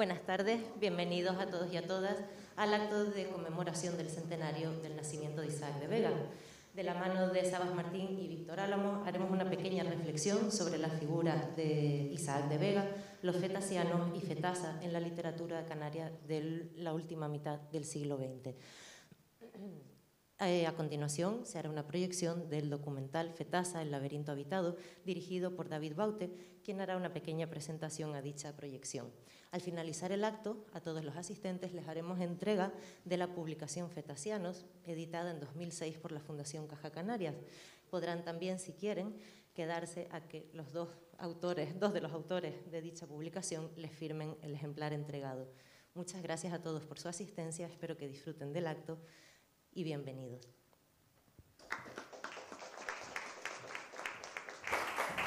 Buenas tardes, bienvenidos a todos y a todas al acto de conmemoración del centenario del nacimiento de Isaac de Vega. De la mano de Sabas Martín y Víctor Álamo haremos una pequeña reflexión sobre las figuras de Isaac de Vega, los fetasianos y Fetasa en la literatura canaria de la última mitad del siglo XX. A continuación se hará una proyección del documental Fetasa, el laberinto habitado, dirigido por David Baute, quien hará una pequeña presentación a dicha proyección. Al finalizar el acto, a todos los asistentes les haremos entrega de la publicación Fetasianos, editada en 2006 por la Fundación Caja Canarias. Podrán también, si quieren, quedarse a que los dos de los autores de dicha publicación les firmen el ejemplar entregado. Muchas gracias a todos por su asistencia, espero que disfruten del acto. Y bienvenidos.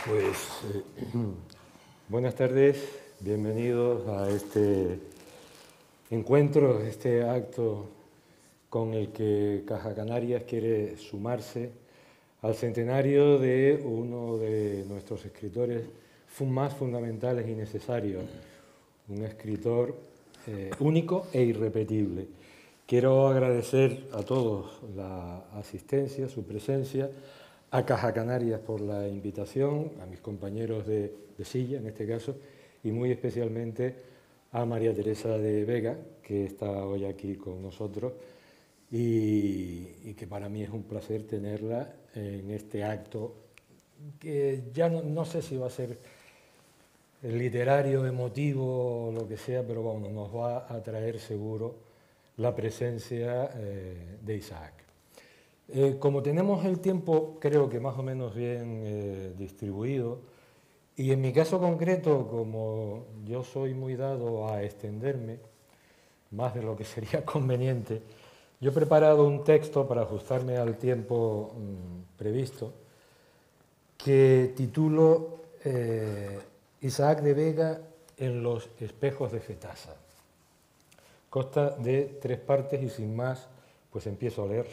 Pues buenas tardes, bienvenidos a este encuentro, este acto con el que Caja Canarias quiere sumarse al centenario de uno de nuestros escritores más fundamentales y necesarios, un escritor único e irrepetible. Quiero agradecer a todos la asistencia, su presencia, a Caja Canarias por la invitación, a mis compañeros de silla en este caso, y muy especialmente a María Teresa de Vega, que está hoy aquí con nosotros y que para mí es un placer tenerla en este acto, que ya no sé si va a ser literario, emotivo, lo que sea, pero bueno, nos va a traer seguro la presencia de Isaac. Como tenemos el tiempo, creo que más o menos bien distribuido, y en mi caso concreto, como yo soy muy dado a extenderme, más de lo que sería conveniente, yo he preparado un texto para ajustarme al tiempo previsto, que titulo Isaac de Vega en los espejos de Fetasa. Consta de 3 partes y sin más, pues empiezo a leer.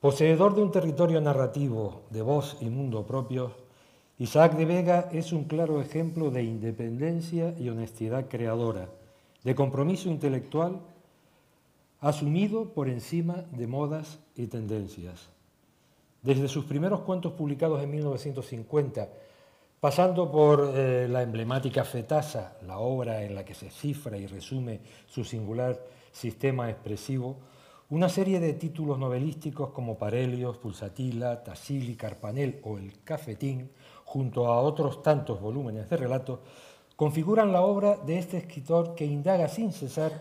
Poseedor de un territorio narrativo, de voz y mundo propios, Isaac de Vega es un claro ejemplo de independencia y honestidad creadora, de compromiso intelectual asumido por encima de modas y tendencias. Desde sus primeros cuentos publicados en 1950, pasando por la emblemática Fetasa, la obra en la que se cifra y resume su singular sistema expresivo, una serie de títulos novelísticos como Parelios, Pulsatila, Tassili, Carpanel o El Cafetín, junto a otros tantos volúmenes de relatos, configuran la obra de este escritor que indaga sin cesar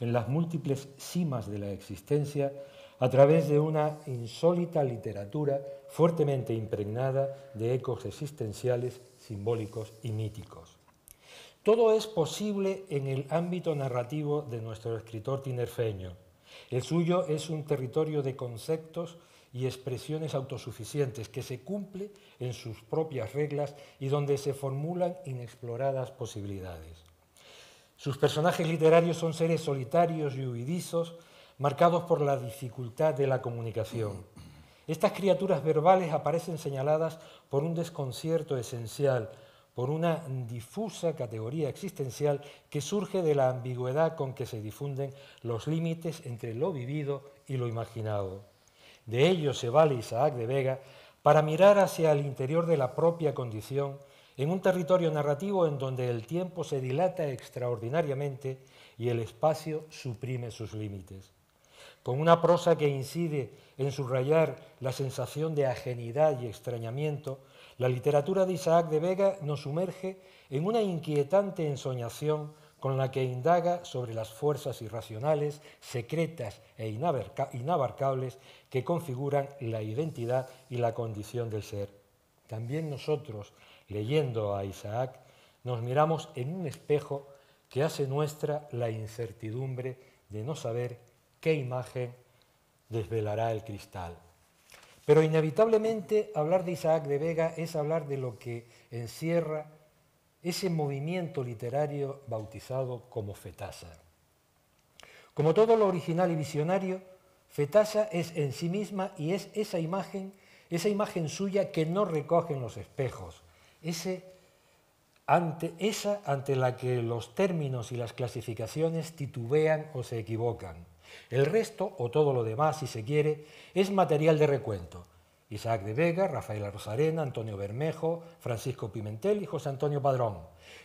en las múltiples cimas de la existencia a través de una insólita literatura fuertemente impregnada de ecos existenciales, simbólicos y míticos. Todo es posible en el ámbito narrativo de nuestro escritor tinerfeño. El suyo es un territorio de conceptos y expresiones autosuficientes que se cumple en sus propias reglas y donde se formulan inexploradas posibilidades. Sus personajes literarios son seres solitarios y huidizos, marcados por la dificultad de la comunicación. Estas criaturas verbales aparecen señaladas por un desconcierto esencial, por una difusa categoría existencial que surge de la ambigüedad con que se difunden los límites entre lo vivido y lo imaginado. De ello se vale Isaac de Vega para mirar hacia el interior de la propia condición, en un territorio narrativo en donde el tiempo se dilata extraordinariamente y el espacio suprime sus límites. Con una prosa que incide en subrayar la sensación de ajenidad y extrañamiento, la literatura de Isaac de Vega nos sumerge en una inquietante ensoñación con la que indaga sobre las fuerzas irracionales, secretas e inabarcables que configuran la identidad y la condición del ser. También nosotros, leyendo a Isaac, nos miramos en un espejo que hace nuestra la incertidumbre de no saber qué imagen desvelará el cristal. Pero inevitablemente hablar de Isaac de Vega es hablar de lo que encierra ese movimiento literario bautizado como Fetasa. Como todo lo original y visionario, Fetasa es en sí misma y es esa imagen suya que no recogen los espejos, ese ante la que los términos y las clasificaciones titubean o se equivocan. El resto, o todo lo demás, si se quiere, es material de recuento. Isaac de Vega, Rafael Arozarena, Antonio Bermejo, Francisco Pimentel y José Antonio Padrón.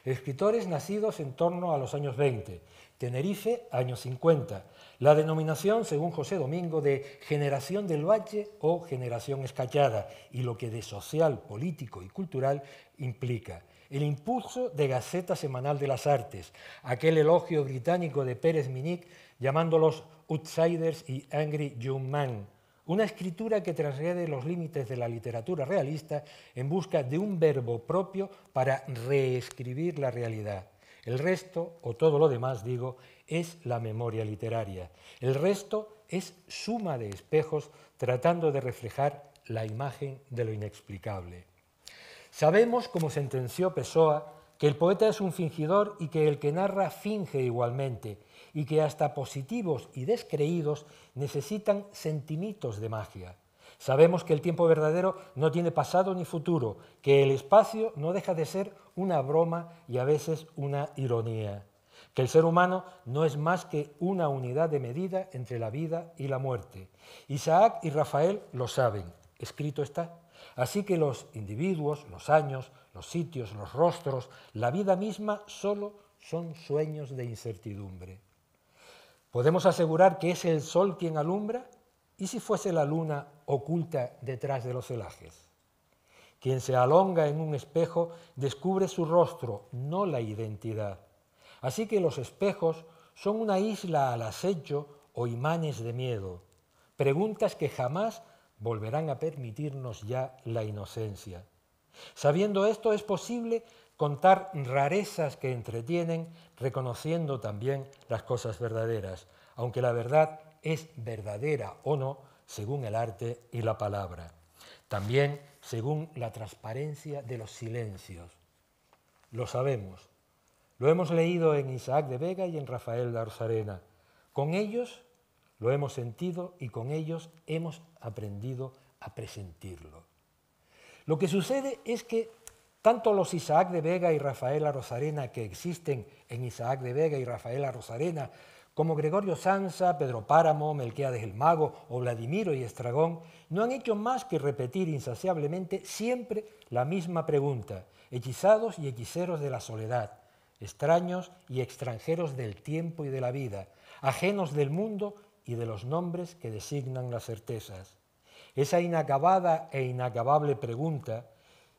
Escritores nacidos en torno a los años 20, Tenerife, años 50. La denominación, según José Domingo, de generación del Valle o generación escachada, y lo que de social, político y cultural implica. El impulso de Gaceta Semanal de las Artes, aquel elogio británico de Pérez Minich llamándolos outsiders y angry young man. Una escritura que transgrede los límites de la literatura realista en busca de un verbo propio para reescribir la realidad. El resto, o todo lo demás, digo, es la memoria literaria. El resto es suma de espejos tratando de reflejar la imagen de lo inexplicable. Sabemos, como sentenció Pessoa, que el poeta es un fingidor y que el que narra finge igualmente, y que hasta positivos y descreídos necesitan sentimientos de magia. Sabemos que el tiempo verdadero no tiene pasado ni futuro, que el espacio no deja de ser una broma y a veces una ironía, que el ser humano no es más que una unidad de medida entre la vida y la muerte. Isaac y Rafael lo saben, escrito está. Así que los individuos, los años, los sitios, los rostros, la vida misma solo son sueños de incertidumbre. ¿Podemos asegurar que es el sol quien alumbra? ¿Y si fuese la luna oculta detrás de los celajes? Quien se alonga en un espejo descubre su rostro, no la identidad. Así que los espejos son una isla al acecho o imanes de miedo, preguntas que jamás volverán a permitirnos ya la inocencia. Sabiendo esto, es posible contar rarezas que entretienen, reconociendo también las cosas verdaderas, aunque la verdad es verdadera o no, según el arte y la palabra. También según la transparencia de los silencios. Lo sabemos. Lo hemos leído en Isaac de Vega y en Rafael Arozarena. Con ellos lo hemos sentido y con ellos hemos aprendido a presentirlo. Lo que sucede es que tanto los Isaac de Vega y Rafael Arozarena que existen en Isaac de Vega y Rafael Arozarena, como Gregorio Sansa, Pedro Páramo, Melquíades del Mago o Vladimiro y Estragón, no han hecho más que repetir insaciablemente siempre la misma pregunta, hechizados y hechiceros de la soledad, extraños y extranjeros del tiempo y de la vida, ajenos del mundo y de los nombres que designan las certezas. Esa inacabada e inacabable pregunta,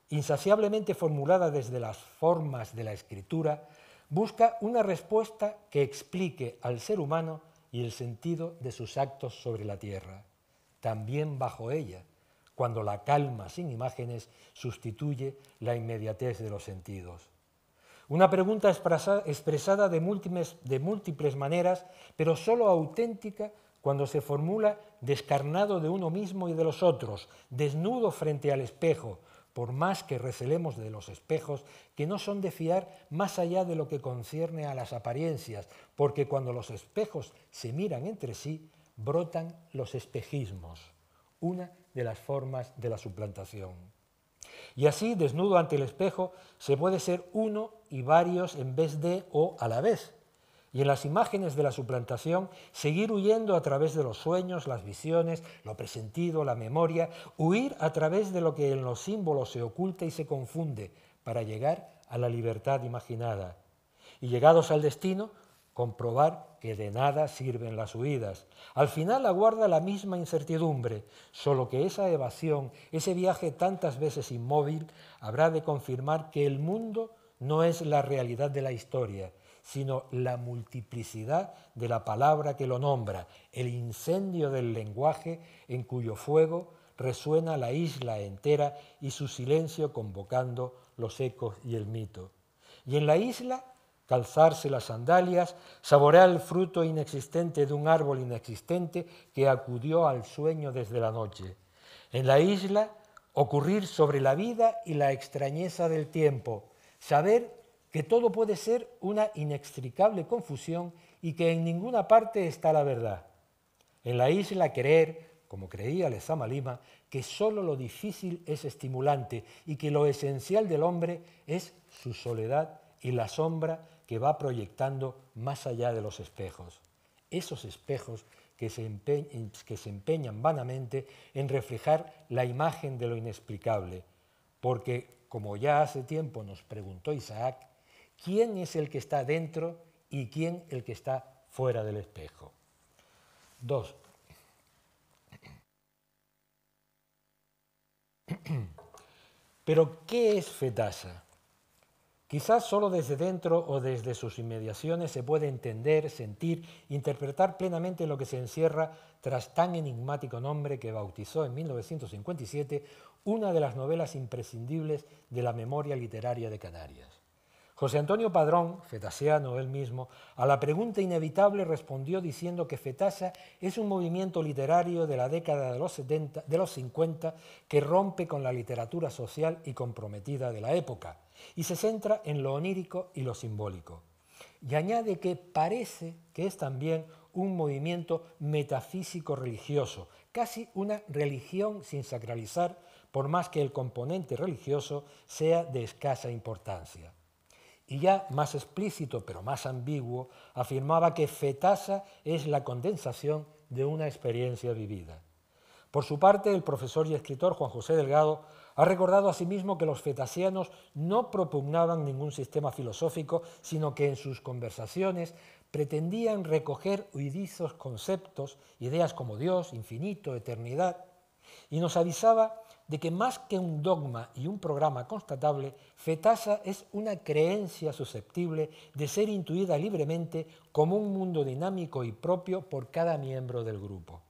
insaciablemente formulada desde las formas de la escritura, busca una respuesta que explique al ser humano y el sentido de sus actos sobre la tierra, también bajo ella, cuando la calma sin imágenes sustituye la inmediatez de los sentidos. Una pregunta expresada de múltiples maneras, pero solo auténtica cuando se formula descarnado de uno mismo y de los otros, desnudo frente al espejo, por más que recelemos de los espejos, que no son de fiar más allá de lo que concierne a las apariencias, porque cuando los espejos se miran entre sí, brotan los espejismos, una de las formas de la suplantación. Y así, desnudo ante el espejo, se puede ser uno y varios en vez de o a la vez. Y en las imágenes de la suplantación, seguir huyendo a través de los sueños, las visiones, lo presentido, la memoria, huir a través de lo que en los símbolos se oculta y se confunde para llegar a la libertad imaginada. Y llegados al destino, comprobar que de nada sirven las huidas. Al final aguarda la misma incertidumbre, solo que esa evasión, ese viaje tantas veces inmóvil, habrá de confirmar que el mundo no es la realidad de la historia, sino la multiplicidad de la palabra que lo nombra, el incendio del lenguaje en cuyo fuego resuena la isla entera y su silencio convocando los ecos y el mito. Y en la isla, calzarse las sandalias, saborear el fruto inexistente de un árbol inexistente que acudió al sueño desde la noche. En la isla, ocurrir sobre la vida y la extrañeza del tiempo, saber que todo puede ser una inextricable confusión y que en ninguna parte está la verdad. En la isla creer, como creía Lezama Lima, que solo lo difícil es estimulante y que lo esencial del hombre es su soledad y la sombra que va proyectando más allá de los espejos. Esos espejos que se empeñan vanamente en reflejar la imagen de lo inexplicable, porque, como ya hace tiempo nos preguntó Isaac, ¿quién es el que está dentro y quién el que está fuera del espejo? 2. ¿Pero qué es Fetasa? Quizás solo desde dentro o desde sus inmediaciones se puede entender, sentir, interpretar plenamente lo que se encierra tras tan enigmático nombre que bautizó en 1957 una de las novelas imprescindibles de la memoria literaria de Canarias. José Antonio Padrón, fetasiano él mismo, a la pregunta inevitable respondió diciendo que Fetasa es un movimiento literario de la década de los 50 que rompe con la literatura social y comprometida de la época, y se centra en lo onírico y lo simbólico. Y añade que parece que es también un movimiento metafísico-religioso, casi una religión sin sacralizar, por más que el componente religioso sea de escasa importancia. Y ya más explícito, pero más ambiguo, afirmaba que Fetasa es la condensación de una experiencia vivida. Por su parte, el profesor y escritor Juan José Delgado ha recordado asimismo que los fetasianos no propugnaban ningún sistema filosófico, sino que en sus conversaciones pretendían recoger huidizos conceptos, ideas como Dios, infinito, eternidad, y nos avisaba de que más que un dogma y un programa constatable, Fetasa es una creencia susceptible de ser intuida libremente como un mundo dinámico y propio por cada miembro del grupo.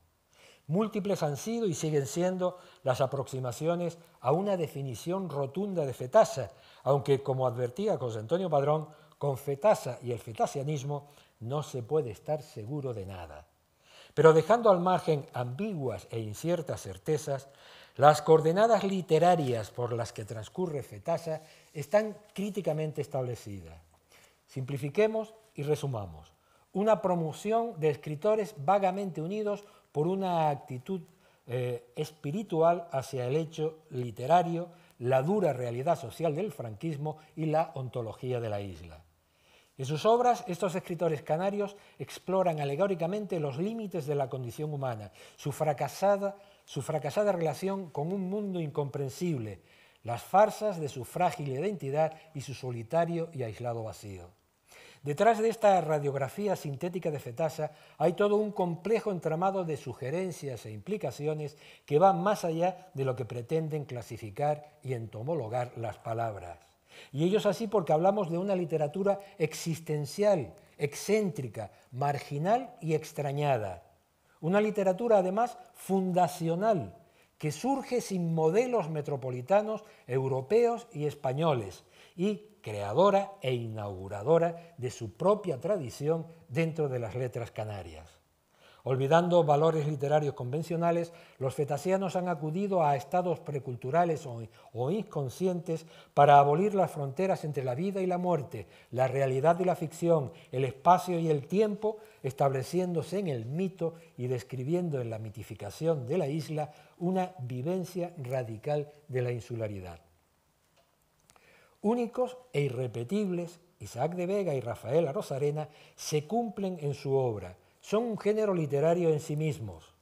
Múltiples han sido y siguen siendo las aproximaciones a una definición rotunda de Fetasa, aunque, como advertía José Antonio Padrón, con Fetasa y el fetasianismo no se puede estar seguro de nada. Pero dejando al margen ambiguas e inciertas certezas, las coordenadas literarias por las que transcurre Fetasa están críticamente establecidas. Simplifiquemos y resumamos. Una promoción de escritores vagamente unidos por una actitud espiritual hacia el hecho literario, la dura realidad social del franquismo y la ontología de la isla. En sus obras, estos escritores canarios exploran alegóricamente los límites de la condición humana, su fracasada relación con un mundo incomprensible, las farsas de su frágil identidad y su solitario y aislado vacío. Detrás de esta radiografía sintética de Fetasa hay todo un complejo entramado de sugerencias e implicaciones que van más allá de lo que pretenden clasificar y entomologar las palabras. Y ello es así porque hablamos de una literatura existencial, excéntrica, marginal y extrañada. Una literatura además fundacional, que surge sin modelos metropolitanos, europeos y españoles, y creadora e inauguradora de su propia tradición dentro de las letras canarias. Olvidando valores literarios convencionales, los fetasianos han acudido a estados preculturales o inconscientes para abolir las fronteras entre la vida y la muerte, la realidad y la ficción, el espacio y el tiempo, estableciéndose en el mito y describiendo en la mitificación de la isla una vivencia radical de la insularidad. Únicos e irrepetibles, Isaac de Vega y Rafael Arozarena se cumplen en su obra. Son un género literario en sí mismos,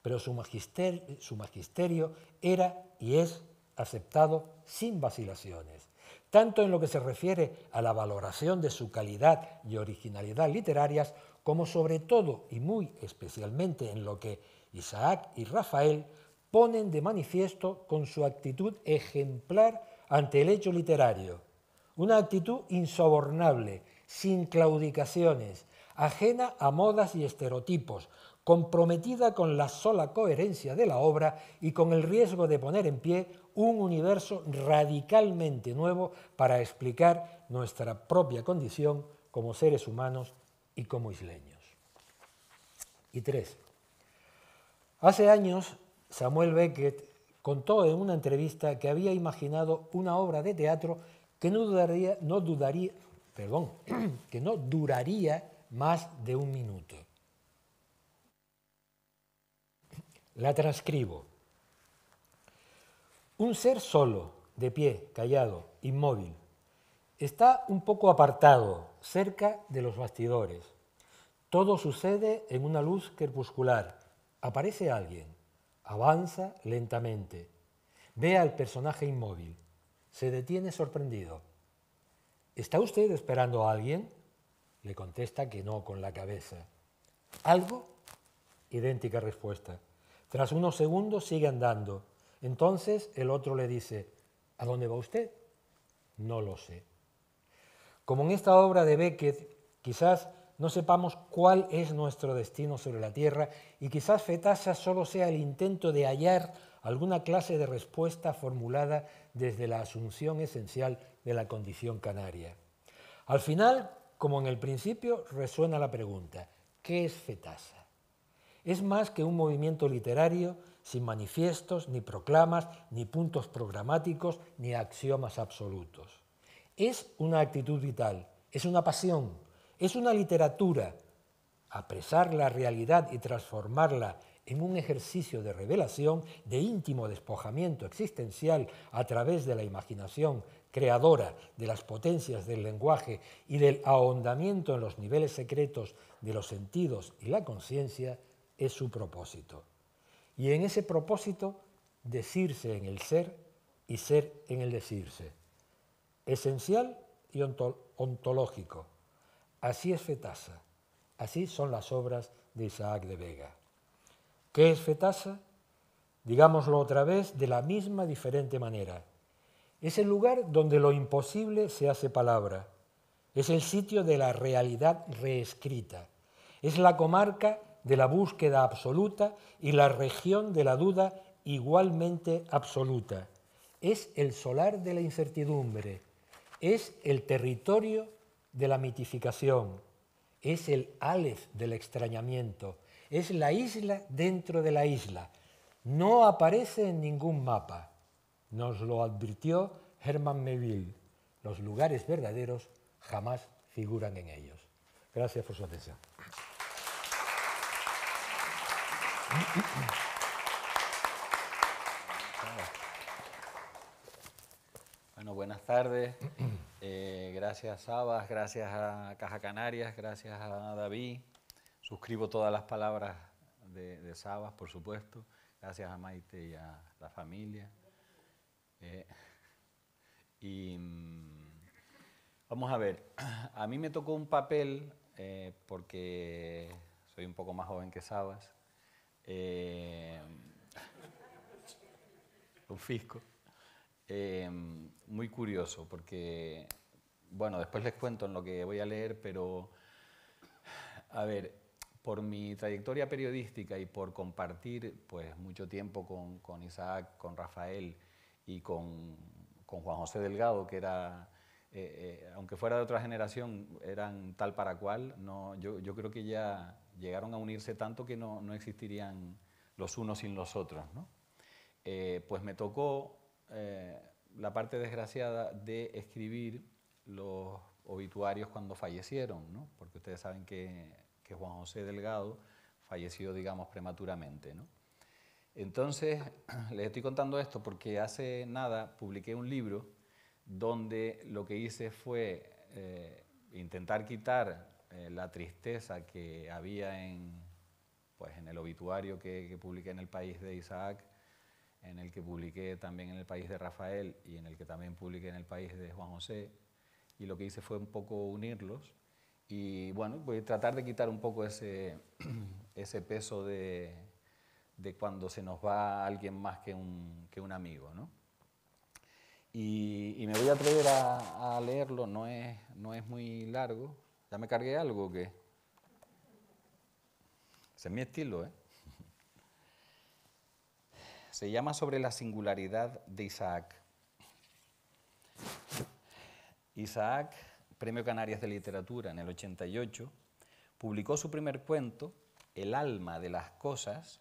pero su magisterio era y es aceptado sin vacilaciones, tanto en lo que se refiere a la valoración de su calidad y originalidad literarias, como sobre todo y muy especialmente en lo que Isaac y Rafael ponen de manifiesto con su actitud ejemplar ante el hecho literario, una actitud insobornable, sin claudicaciones, ajena a modas y estereotipos, comprometida con la sola coherencia de la obra y con el riesgo de poner en pie un universo radicalmente nuevo para explicar nuestra propia condición como seres humanos y como isleños. Y 3. Hace años, Samuel Beckett contó en una entrevista que había imaginado una obra de teatro que no duraría más de un minuto. La transcribo. Un ser solo, de pie, callado, inmóvil. Está un poco apartado, cerca de los bastidores. Todo sucede en una luz crepuscular. Aparece alguien. Avanza lentamente. Ve al personaje inmóvil. Se detiene sorprendido. ¿Está usted esperando a alguien? Le contesta que no con la cabeza. ¿Algo? Idéntica respuesta. Tras unos segundos sigue andando. Entonces el otro le dice, ¿a dónde va usted? No lo sé. Como en esta obra de Beckett, quizás no sepamos cuál es nuestro destino sobre la Tierra y quizás Fetasa solo sea el intento de hallar alguna clase de respuesta formulada desde la asunción esencial de la condición canaria. Al final, como en el principio, resuena la pregunta, ¿qué es Fetasa? Es más que un movimiento literario sin manifiestos, ni proclamas, ni puntos programáticos, ni axiomas absolutos. Es una actitud vital, es una pasión, es una literatura. Apresar la realidad y transformarla en un ejercicio de revelación, de íntimo despojamiento existencial a través de la imaginación creadora de las potencias del lenguaje y del ahondamiento en los niveles secretos de los sentidos y la conciencia, es su propósito. Y en ese propósito, decirse en el ser y ser en el decirse. Esencial y ontológico. Así es Fetasa. Así son las obras de Isaac de Vega. ¿Qué es Fetasa? Digámoslo otra vez de la misma diferente manera. Es el lugar donde lo imposible se hace palabra. Es el sitio de la realidad reescrita. Es la comarca de la búsqueda absoluta y la región de la duda igualmente absoluta. Es el solar de la incertidumbre, es el territorio de la mitificación, es el Aleph del extrañamiento, es la isla dentro de la isla. No aparece en ningún mapa. Nos lo advirtió Herman Melville. Los lugares verdaderos jamás figuran en ellos. Gracias por su atención. Bueno, buenas tardes. Gracias a Sabas, gracias a Caja Canarias, gracias a David. Suscribo todas las palabras de Sabas, por supuesto. Gracias a Maite y a la familia. Vamos a ver, a mí me tocó un papel, porque soy un poco más joven que Sabas. Confisco. Muy curioso porque, bueno, después les cuento en lo que voy a leer, pero, a ver, por mi trayectoria periodística y por compartir pues mucho tiempo con Isaac, con Rafael y con Juan José Delgado, que era, aunque fuera de otra generación, eran tal para cual, no, yo creo que ya llegaron a unirse tanto que no existirían los unos sin los otros, ¿no? Pues me tocó la parte desgraciada de escribir los obituarios cuando fallecieron, ¿no? Porque ustedes saben que Juan José Delgado falleció, digamos, prematuramente, ¿no? Entonces, les estoy contando esto porque hace nada publiqué un libro donde lo que hice fue intentar quitar la tristeza que había en el obituario que publiqué en El País de Isaac, en el que publiqué también en El País de Rafael y en el que también publiqué en El País de Juan José, y lo que hice fue un poco unirlos y, bueno, voy a tratar de quitar un poco ese peso de cuando se nos va alguien más que un amigo, ¿no? Y me voy a atrever a leerlo, no es muy largo. ¿Ya me cargué algo o qué? Ese es mi estilo, ¿eh? Se llama Sobre la singularidad de Isaac. Isaac, Premio Canarias de Literatura en el 88, publicó su primer cuento, El alma de las cosas,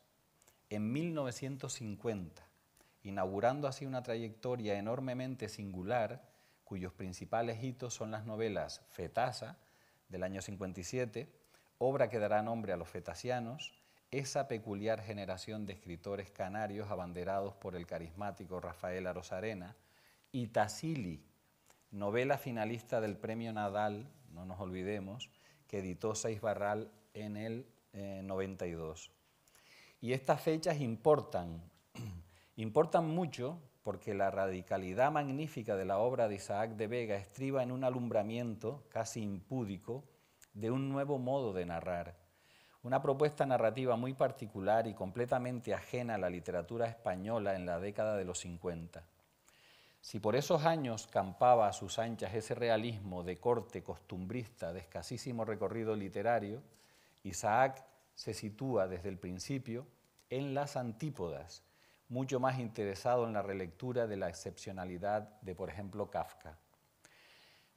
en 1950, inaugurando así una trayectoria enormemente singular, cuyos principales hitos son las novelas Fetasa, del año 57, obra que dará nombre a los fetasianos, esa peculiar generación de escritores canarios abanderados por el carismático Rafael Arozarena, y Tassili, novela finalista del Premio Nadal, no nos olvidemos, que editó Seix Barral en el 92. Y estas fechas importan mucho porque la radicalidad magnífica de la obra de Isaac de Vega estriba en un alumbramiento casi impúdico de un nuevo modo de narrar, una propuesta narrativa muy particular y completamente ajena a la literatura española en la década de los 50. Si por esos años campaba a sus anchas ese realismo de corte costumbrista de escasísimo recorrido literario, Isaac se sitúa desde el principio en las antípodas, mucho más interesado en la relectura de la excepcionalidad de, por ejemplo, Kafka.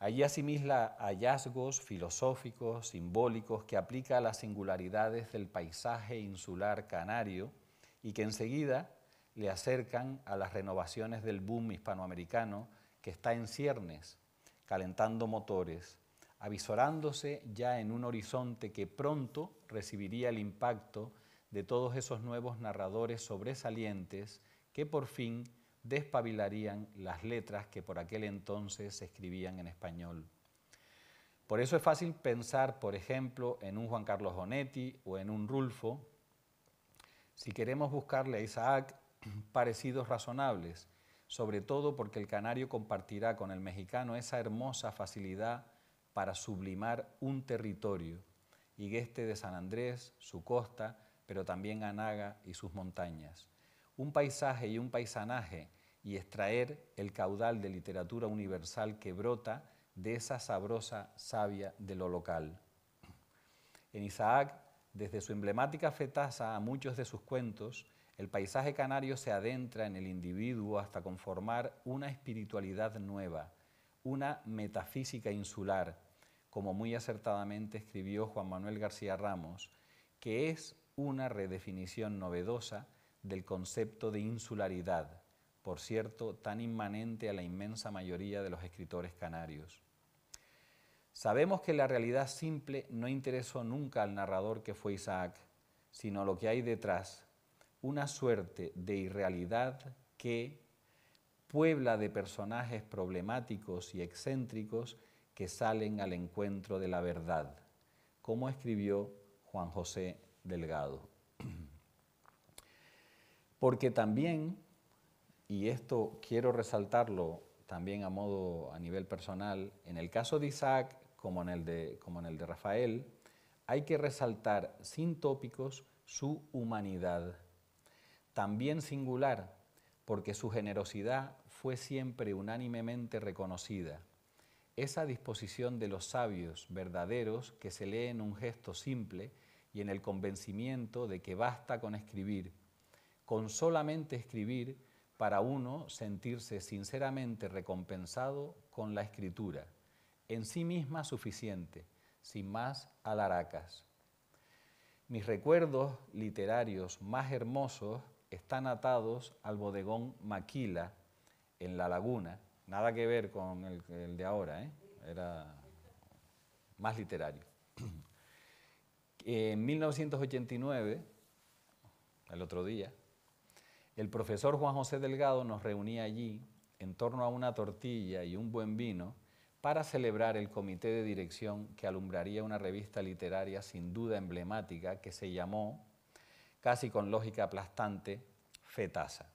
Allí asimila hallazgos filosóficos, simbólicos, que aplica a las singularidades del paisaje insular canario y que enseguida le acercan a las renovaciones del boom hispanoamericano que está en ciernes, calentando motores, avisorándose ya en un horizonte que pronto recibiría el impacto de todos esos nuevos narradores sobresalientes que por fin despabilarían las letras que por aquel entonces se escribían en español. Por eso es fácil pensar, por ejemplo, en un Juan Carlos Onetti o en un Rulfo, si queremos buscarle a Isaac parecidos razonables, sobre todo porque el canario compartirá con el mexicano esa hermosa facilidad para sublimar un territorio, Igueste de San Andrés, su costa, pero también Anaga y sus montañas. Un paisaje y un paisanaje, y extraer el caudal de literatura universal que brota de esa sabrosa savia de lo local. En Isaac, desde su emblemática Fetasa a muchos de sus cuentos, el paisaje canario se adentra en el individuo hasta conformar una espiritualidad nueva, una metafísica insular, como muy acertadamente escribió Juan Manuel García Ramos, que es una redefinición novedosa del concepto de insularidad, por cierto, tan inmanente a la inmensa mayoría de los escritores canarios. Sabemos que la realidad simple no interesó nunca al narrador que fue Isaac, sino lo que hay detrás, una suerte de irrealidad que puebla de personajes problemáticos y excéntricos que salen al encuentro de la verdad, como escribió Juan José Delgado. Porque también, y esto quiero resaltarlo también a nivel personal, en el caso de Isaac, como en el de Rafael, hay que resaltar sin tópicos su humanidad, también singular, porque su generosidad fue siempre unánimemente reconocida. Esa disposición de los sabios verdaderos que se lee en un gesto simple y en el convencimiento de que basta con escribir, con solamente escribir, para uno sentirse sinceramente recompensado con la escritura, en sí misma suficiente, sin más alaracas. Mis recuerdos literarios más hermosos están atados al bodegón Maquila, en La Laguna, nada que ver con el de ahora, era más literario. En 1989, el otro día, el profesor Juan José Delgado nos reunía allí en torno a una tortilla y un buen vino para celebrar el comité de dirección que alumbraría una revista literaria sin duda emblemática que se llamó, casi con lógica aplastante, Fetasa.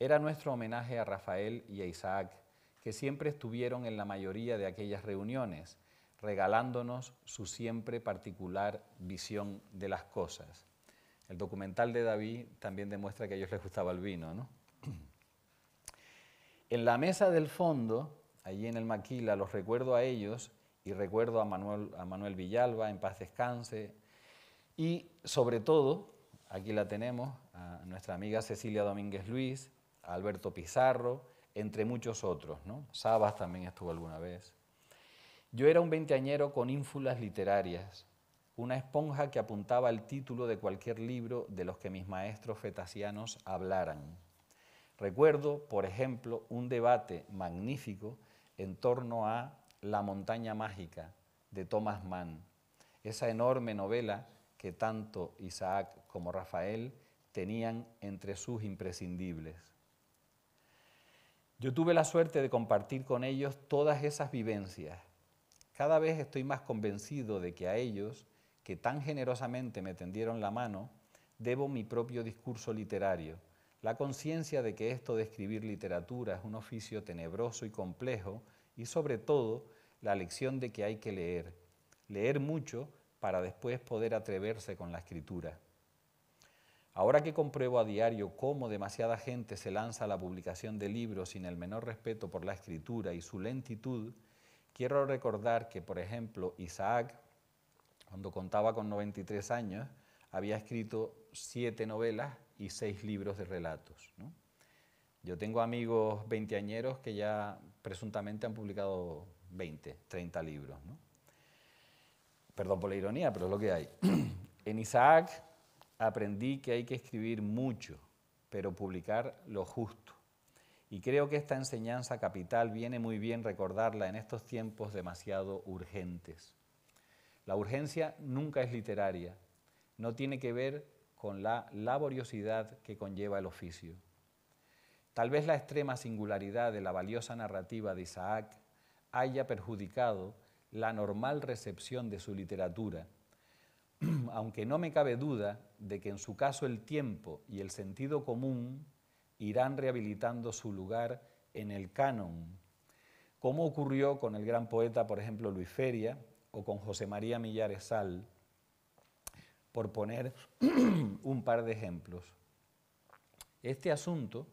Era nuestro homenaje a Rafael y a Isaac, que siempre estuvieron en la mayoría de aquellas reuniones, regalándonos su siempre particular visión de las cosas. El documental de David también demuestra que a ellos les gustaba el vino, ¿no? En la mesa del fondo, allí en el Maquila, los recuerdo a ellos y recuerdo a Manuel Villalba, en paz descanse, y sobre todo, aquí la tenemos, a nuestra amiga Cecilia Domínguez Luis, a Alberto Pizarro, entre muchos otros, ¿no? Sabas también estuvo alguna vez. Yo era un veinteañero con ínfulas literarias, una esponja que apuntaba el título de cualquier libro de los que mis maestros fetasianos hablaran. Recuerdo, por ejemplo, un debate magnífico en torno a La montaña mágica, de Thomas Mann, esa enorme novela que tanto Isaac como Rafael tenían entre sus imprescindibles. Yo tuve la suerte de compartir con ellos todas esas vivencias. Cada vez estoy más convencido de que a ellos, que tan generosamente me tendieron la mano, debo mi propio discurso literario, la conciencia de que esto de escribir literatura es un oficio tenebroso y complejo y, sobre todo, la lección de que hay que leer, leer mucho para después poder atreverse con la escritura. Ahora que compruebo a diario cómo demasiada gente se lanza a la publicación de libros sin el menor respeto por la escritura y su lentitud, quiero recordar que, por ejemplo, Isaac, cuando contaba con 93 años, había escrito 7 novelas y 6 libros de relatos, ¿no? Yo tengo amigos veinteañeros que ya presuntamente han publicado 20, 30 libros, ¿no? Perdón por la ironía, pero es lo que hay. En Isaac aprendí que hay que escribir mucho, pero publicar lo justo. Y creo que esta enseñanza capital viene muy bien recordarla en estos tiempos demasiado urgentes. La urgencia nunca es literaria, no tiene que ver con la laboriosidad que conlleva el oficio. Tal vez la extrema singularidad de la valiosa narrativa de Isaac haya perjudicado la normal recepción de su literatura, aunque no me cabe duda de que en su caso el tiempo y el sentido común irán rehabilitando su lugar en el canon, como ocurrió con el gran poeta, por ejemplo, Luis Feria, o con José María Millares Sal, por poner un par de ejemplos. Este asunto,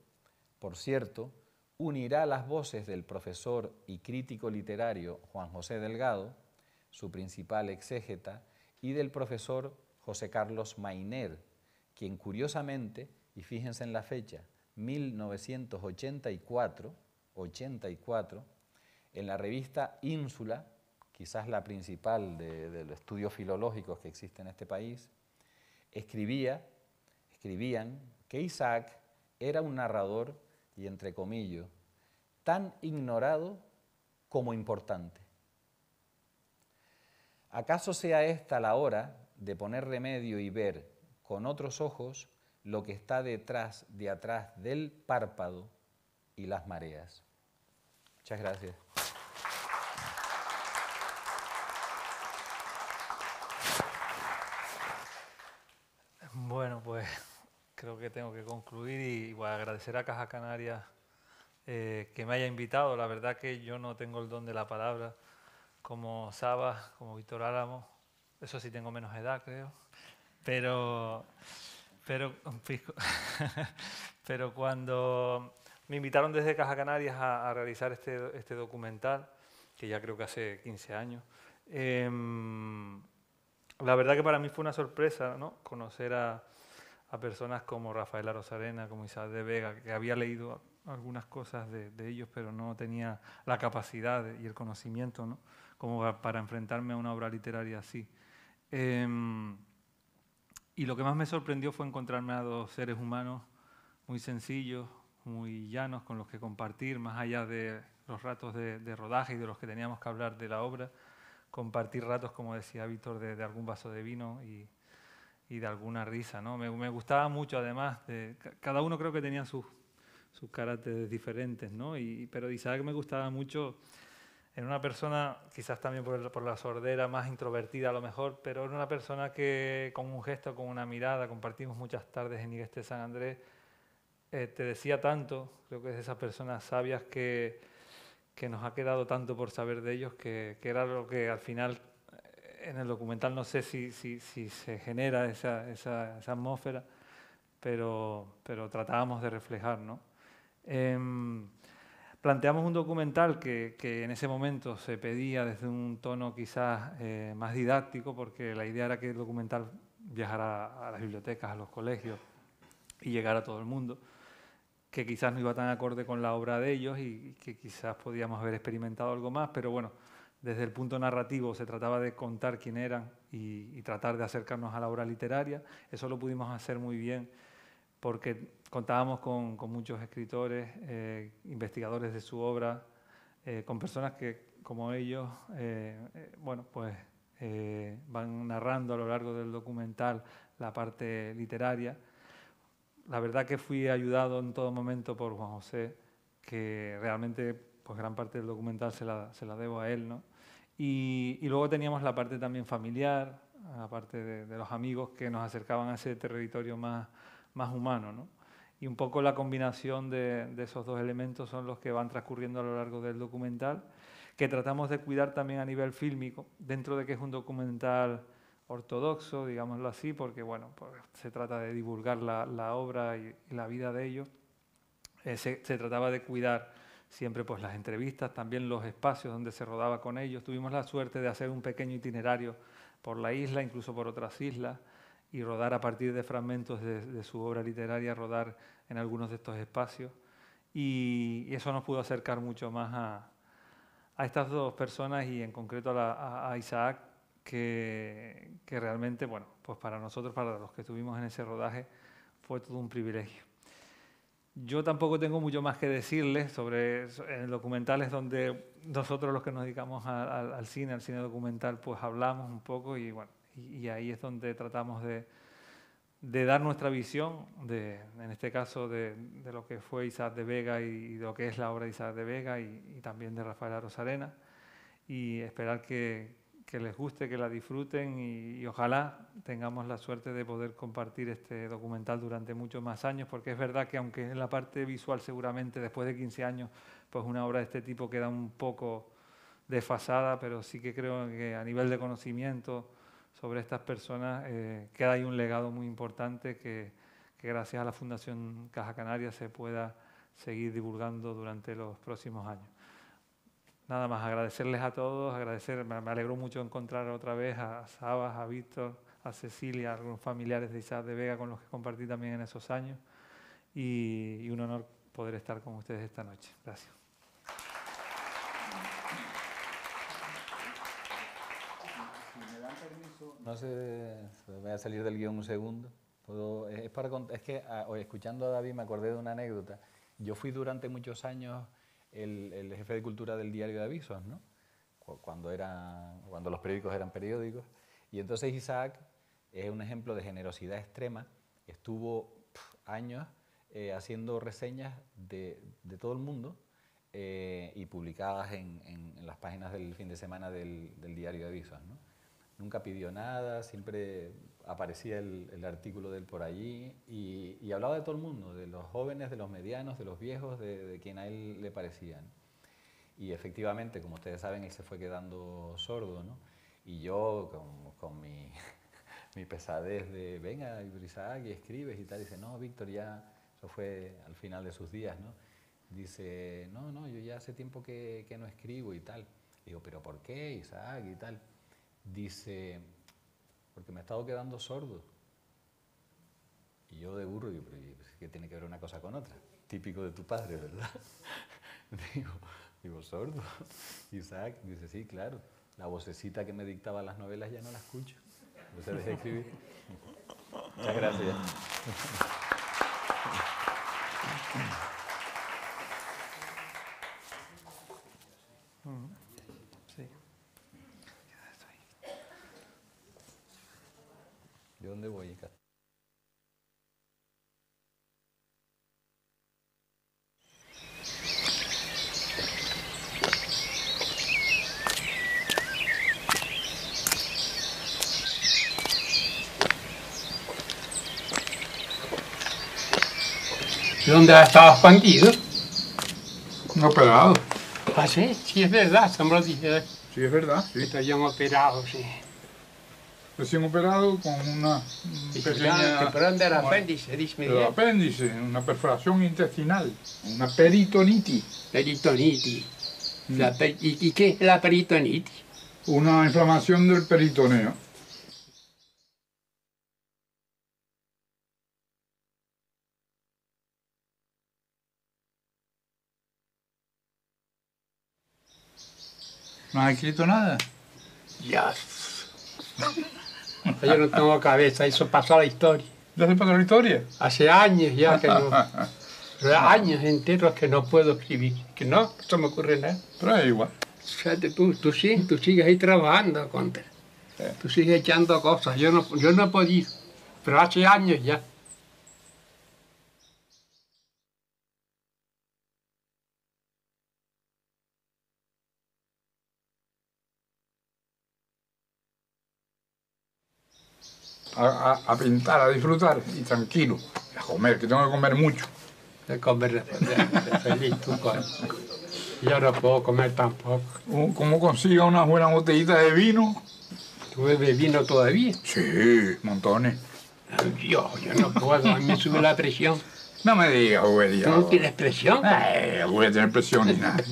por cierto, unirá las voces del profesor y crítico literario Juan José Delgado, su principal exégeta, y del profesor José Carlos Mainer, quien curiosamente, y fíjense en la fecha, 1984, en la revista Ínsula, quizás la principal de los estudios filológicos que existe en este país, escribían que Isaac era un narrador, y entre comillas, tan ignorado como importante. ¿Acaso sea esta la hora de poner remedio y ver con otros ojos lo que está detrás de atrás del párpado y las mareas? Muchas gracias. Bueno, pues creo que tengo que concluir y bueno, agradecer a Caja Canarias que me haya invitado. La verdad que yo no tengo el don de la palabra como Sabas, como Víctor Álamo. Eso sí, tengo menos edad, creo. Pero cuando me invitaron desde Caja Canarias a realizar este documental, que ya creo que hace 15 años, la verdad que para mí fue una sorpresa, ¿no? Conocer a personas como Rafael Arozarena, como Isaac de Vega, que había leído algunas cosas de ellos, pero no tenía la capacidad y el conocimiento, ¿no?, como para enfrentarme a una obra literaria así. Y lo que más me sorprendió fue encontrarme a dos seres humanos muy sencillos, muy llanos, con los que compartir, más allá de los ratos de rodaje y de los que teníamos que hablar de la obra, compartir ratos, como decía Víctor, de algún vaso de vino y de alguna risa, ¿no? Me gustaba mucho, además, cada uno creo que tenía sus caracteres diferentes, ¿no? Pero Isaac me gustaba mucho, era una persona, quizás también por la sordera, más introvertida a lo mejor, pero era una persona que con un gesto, con una mirada, compartimos muchas tardes en Igueste de San Andrés, te decía tanto, creo que es de esas personas sabias que nos ha quedado tanto por saber de ellos, que era lo que al final en el documental no sé si se genera esa atmósfera, pero tratábamos de reflejar, ¿no? Planteamos un documental que en ese momento se pedía desde un tono quizás más didáctico, porque la idea era que el documental viajara a las bibliotecas, a los colegios y llegara a todo el mundo, que quizás no iba tan acorde con la obra de ellos y que quizás podíamos haber experimentado algo más, pero bueno, desde el punto narrativo se trataba de contar quién eran y tratar de acercarnos a la obra literaria. Eso lo pudimos hacer muy bien porque contábamos con muchos escritores, investigadores de su obra, con personas que, como ellos, bueno, pues van narrando a lo largo del documental la parte literaria. La verdad que fui ayudado en todo momento por Juan José, que realmente pues, gran parte del documental se la debo a él, ¿no? Y luego teníamos la parte también familiar, la parte de los amigos que nos acercaban a ese territorio más humano, ¿no? Y un poco la combinación de esos dos elementos son los que van transcurriendo a lo largo del documental, que tratamos de cuidar también a nivel fílmico, dentro de que es un documental ortodoxo, digámoslo así, porque bueno, pues se trata de divulgar la obra y la vida de ellos. Se trataba de cuidar siempre pues, las entrevistas, también los espacios donde se rodaba con ellos. Tuvimos la suerte de hacer un pequeño itinerario por la isla, incluso por otras islas, y rodar a partir de fragmentos de su obra literaria, rodar en algunos de estos espacios. Y eso nos pudo acercar mucho más a estas dos personas y en concreto a Isaac, que realmente, bueno, pues para nosotros, para los que estuvimos en ese rodaje, fue todo un privilegio. Yo tampoco tengo mucho más que decirles sobre documentales donde nosotros los que nos dedicamos al cine documental, pues hablamos un poco y, bueno, y ahí es donde tratamos de dar nuestra visión, en este caso de lo que fue Isaac de Vega y de lo que es la obra de Isaac de Vega y también de Rafael Arozarena, y esperar que les guste, que la disfruten y ojalá tengamos la suerte de poder compartir este documental durante muchos más años, porque es verdad que aunque en la parte visual seguramente después de 15 años pues una obra de este tipo queda un poco desfasada, pero sí que creo que a nivel de conocimiento sobre estas personas queda ahí un legado muy importante que gracias a la Fundación Caja Canarias se pueda seguir divulgando durante los próximos años. Nada más, agradecerles a todos, me alegró mucho encontrar otra vez a Sabas, a Víctor, a Cecilia, a algunos familiares de Isaac de Vega con los que compartí también en esos años y un honor poder estar con ustedes esta noche. Gracias. Si me dan permiso, no sé, voy a salir del guión un segundo. Es que escuchando a David me acordé de una anécdota. Yo fui durante muchos años el jefe de cultura del Diario de Avisos, ¿no? Cuando los periódicos eran periódicos. Y entonces Isaac es un ejemplo de generosidad extrema. Estuvo años haciendo reseñas de todo el mundo y publicadas en las páginas del fin de semana del Diario de Avisos, ¿no? Nunca pidió nada, siempre aparecía el artículo de él por allí y hablaba de todo el mundo, de los jóvenes, de los medianos, de los viejos, de quien a él le parecían. Y efectivamente, como ustedes saben, él se fue quedando sordo, ¿no? Y yo, con mi pesadez de, venga, Isaac, y escribes y tal, dice, no, Víctor, ya, eso fue al final de sus días, ¿no? Dice, no, yo ya hace tiempo que no escribo y tal. Digo, pero ¿por qué, Isaac, y tal? Dice, porque me he estado quedando sordo. Y yo de burro digo, ¿qué tiene que ver una cosa con otra? Típico de tu padre, ¿verdad? digo, sordo. Isaac dice, sí, claro, la vocecita que me dictaba las novelas ya no la escucho. No se deja escribir. Muchas gracias. ¿Dónde voy? ¿Dónde estabas bandido? No operado. Ah, sí, sí es verdad, Sambra dice. Sí es verdad, sí. Estoy operado, sí. Recién operado con una pequeña... del apéndice, dísme bien. El apéndice, una perforación intestinal, una peritonitis. Peritonitis. ¿Y qué es la peritonitis? Una inflamación del peritoneo. ¿No has escrito nada? Ya. Yo no tengo cabeza, eso pasó a la historia. ¿Ya se pasó la historia? Hace años ya que no. Años enteros que no puedo escribir. Que no, no me ocurre nada. Pero es igual. O sea, tú sigues ahí trabajando, Conter. Tú sigues echando cosas, yo no he podido, pero hace años ya. A pintar, a disfrutar y tranquilo, a comer, que tengo que comer mucho. De comer, de feliz tú comes. Yo no puedo comer tampoco. ¿Cómo consiga unas buenas botellitas de vino? ¿Tú bebes vino todavía? Sí, montones. Yo no puedo, a mí me sube la presión. No me digas, güey. ¿Tú no tienes presión? Voy a tener presión ni nada.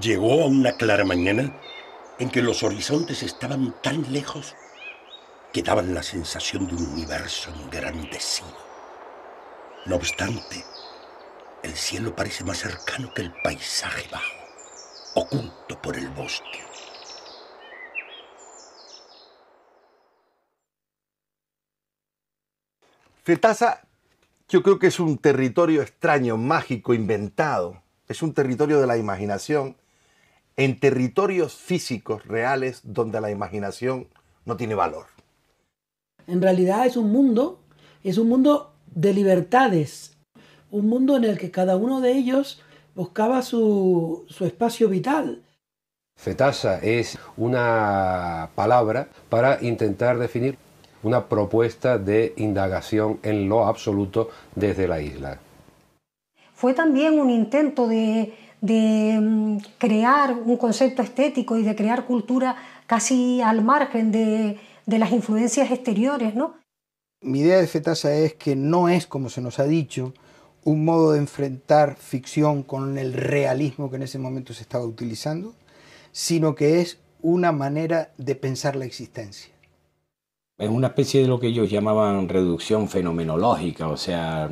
Llegó a una clara mañana en que los horizontes estaban tan lejos que daban la sensación de un universo engrandecido. No obstante, el cielo parece más cercano que el paisaje bajo, oculto por el bosque. Fetasa, yo creo que es un territorio extraño, mágico, inventado. Es un territorio de la imaginación. En territorios físicos reales donde la imaginación no tiene valor. En realidad es un mundo de libertades, un mundo en el que cada uno de ellos buscaba su espacio vital. Fetasa es una palabra para intentar definir una propuesta de indagación en lo absoluto desde la isla. Fue también un intento de crear un concepto estético y de crear cultura casi al margen de las influencias exteriores, ¿no? Mi idea de Fetasa es que no es, como se nos ha dicho, un modo de enfrentar ficción con el realismo que en ese momento se estaba utilizando, sino que es una manera de pensar la existencia. Es una especie de lo que ellos llamaban reducción fenomenológica, o sea...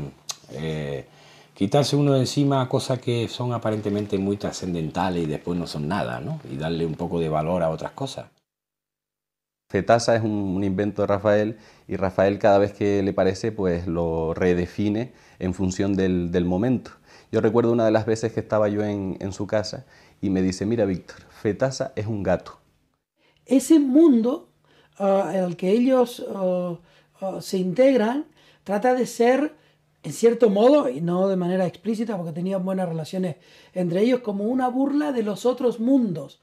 quitarse uno de encima cosas que son aparentemente muy trascendentales y después no son nada, ¿no? Y darle un poco de valor a otras cosas. Fetasa es un invento de Rafael y Rafael cada vez que le parece pues lo redefine en función del momento. Yo recuerdo una de las veces que estaba yo en su casa y me dice, mira Víctor, Fetasa es un gato. Ese mundo al que ellos se integran trata de ser... en cierto modo, y no de manera explícita, porque tenían buenas relaciones entre ellos, como una burla de los otros mundos.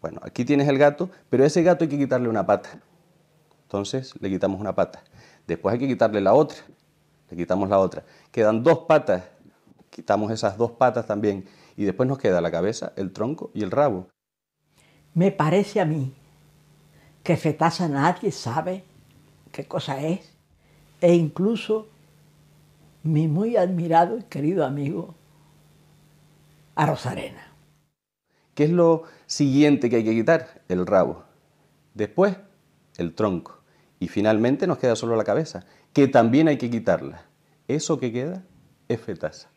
Bueno, aquí tienes el gato, pero a ese gato hay que quitarle una pata. Entonces le quitamos una pata. Después hay que quitarle la otra, le quitamos la otra. Quedan dos patas, quitamos esas dos patas también. Y después nos queda la cabeza, el tronco y el rabo. Me parece a mí que Fetasa nadie sabe qué cosa es, e incluso... mi muy admirado y querido amigo Arozarena. ¿Qué es lo siguiente que hay que quitar? El rabo. Después, el tronco. Y finalmente nos queda solo la cabeza, que también hay que quitarla. Eso que queda es Fetasa.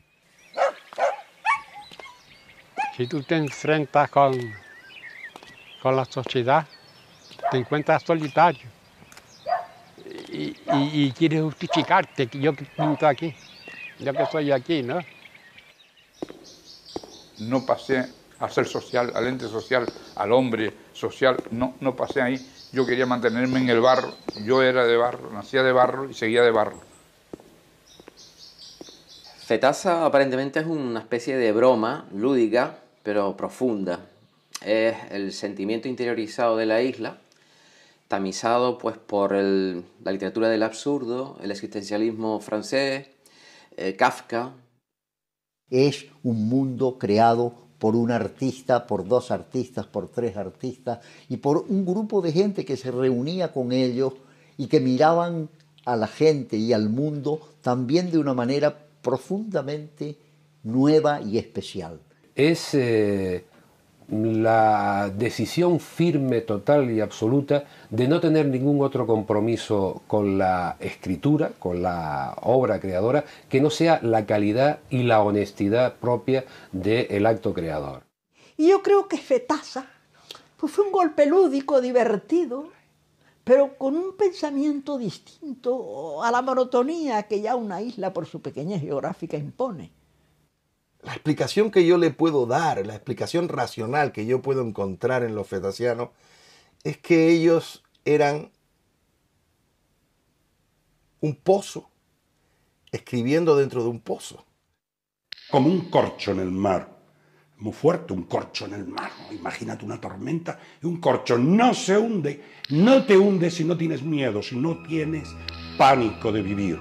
Si tú te enfrentas con la sociedad, te encuentras solitario. Y quieres justificarte, que yo que pinto aquí, yo que soy aquí, ¿no? No pasé a ser social, al ente social, al hombre social, no pasé ahí. Yo quería mantenerme en el barro, yo era de barro, nacía de barro y seguía de barro. Fetasa aparentemente es una especie de broma lúdica, pero profunda. Es el sentimiento interiorizado de la isla, tamizado pues por la literatura del absurdo, el existencialismo francés, Kafka. Es un mundo creado por un artista, por dos artistas, por tres artistas y por un grupo de gente que se reunía con ellos y que miraban a la gente y al mundo también de una manera profundamente nueva y especial. Es la decisión firme, total y absoluta de no tener ningún otro compromiso con la escritura, con la obra creadora, que no sea la calidad y la honestidad propia del acto creador. Y yo creo que Fetasa pues fue un golpe lúdico, divertido, pero con un pensamiento distinto a la monotonía que ya una isla por su pequeñez geográfica impone. La explicación que yo le puedo dar, la explicación racional que yo puedo encontrar en los fetasianos, es que ellos eran un pozo, escribiendo dentro de un pozo. Como un corcho en el mar, muy fuerte un corcho en el mar, ¿no? Imagínate una tormenta y un corcho no se hunde, no te hundes si no tienes miedo, si no tienes pánico de vivir.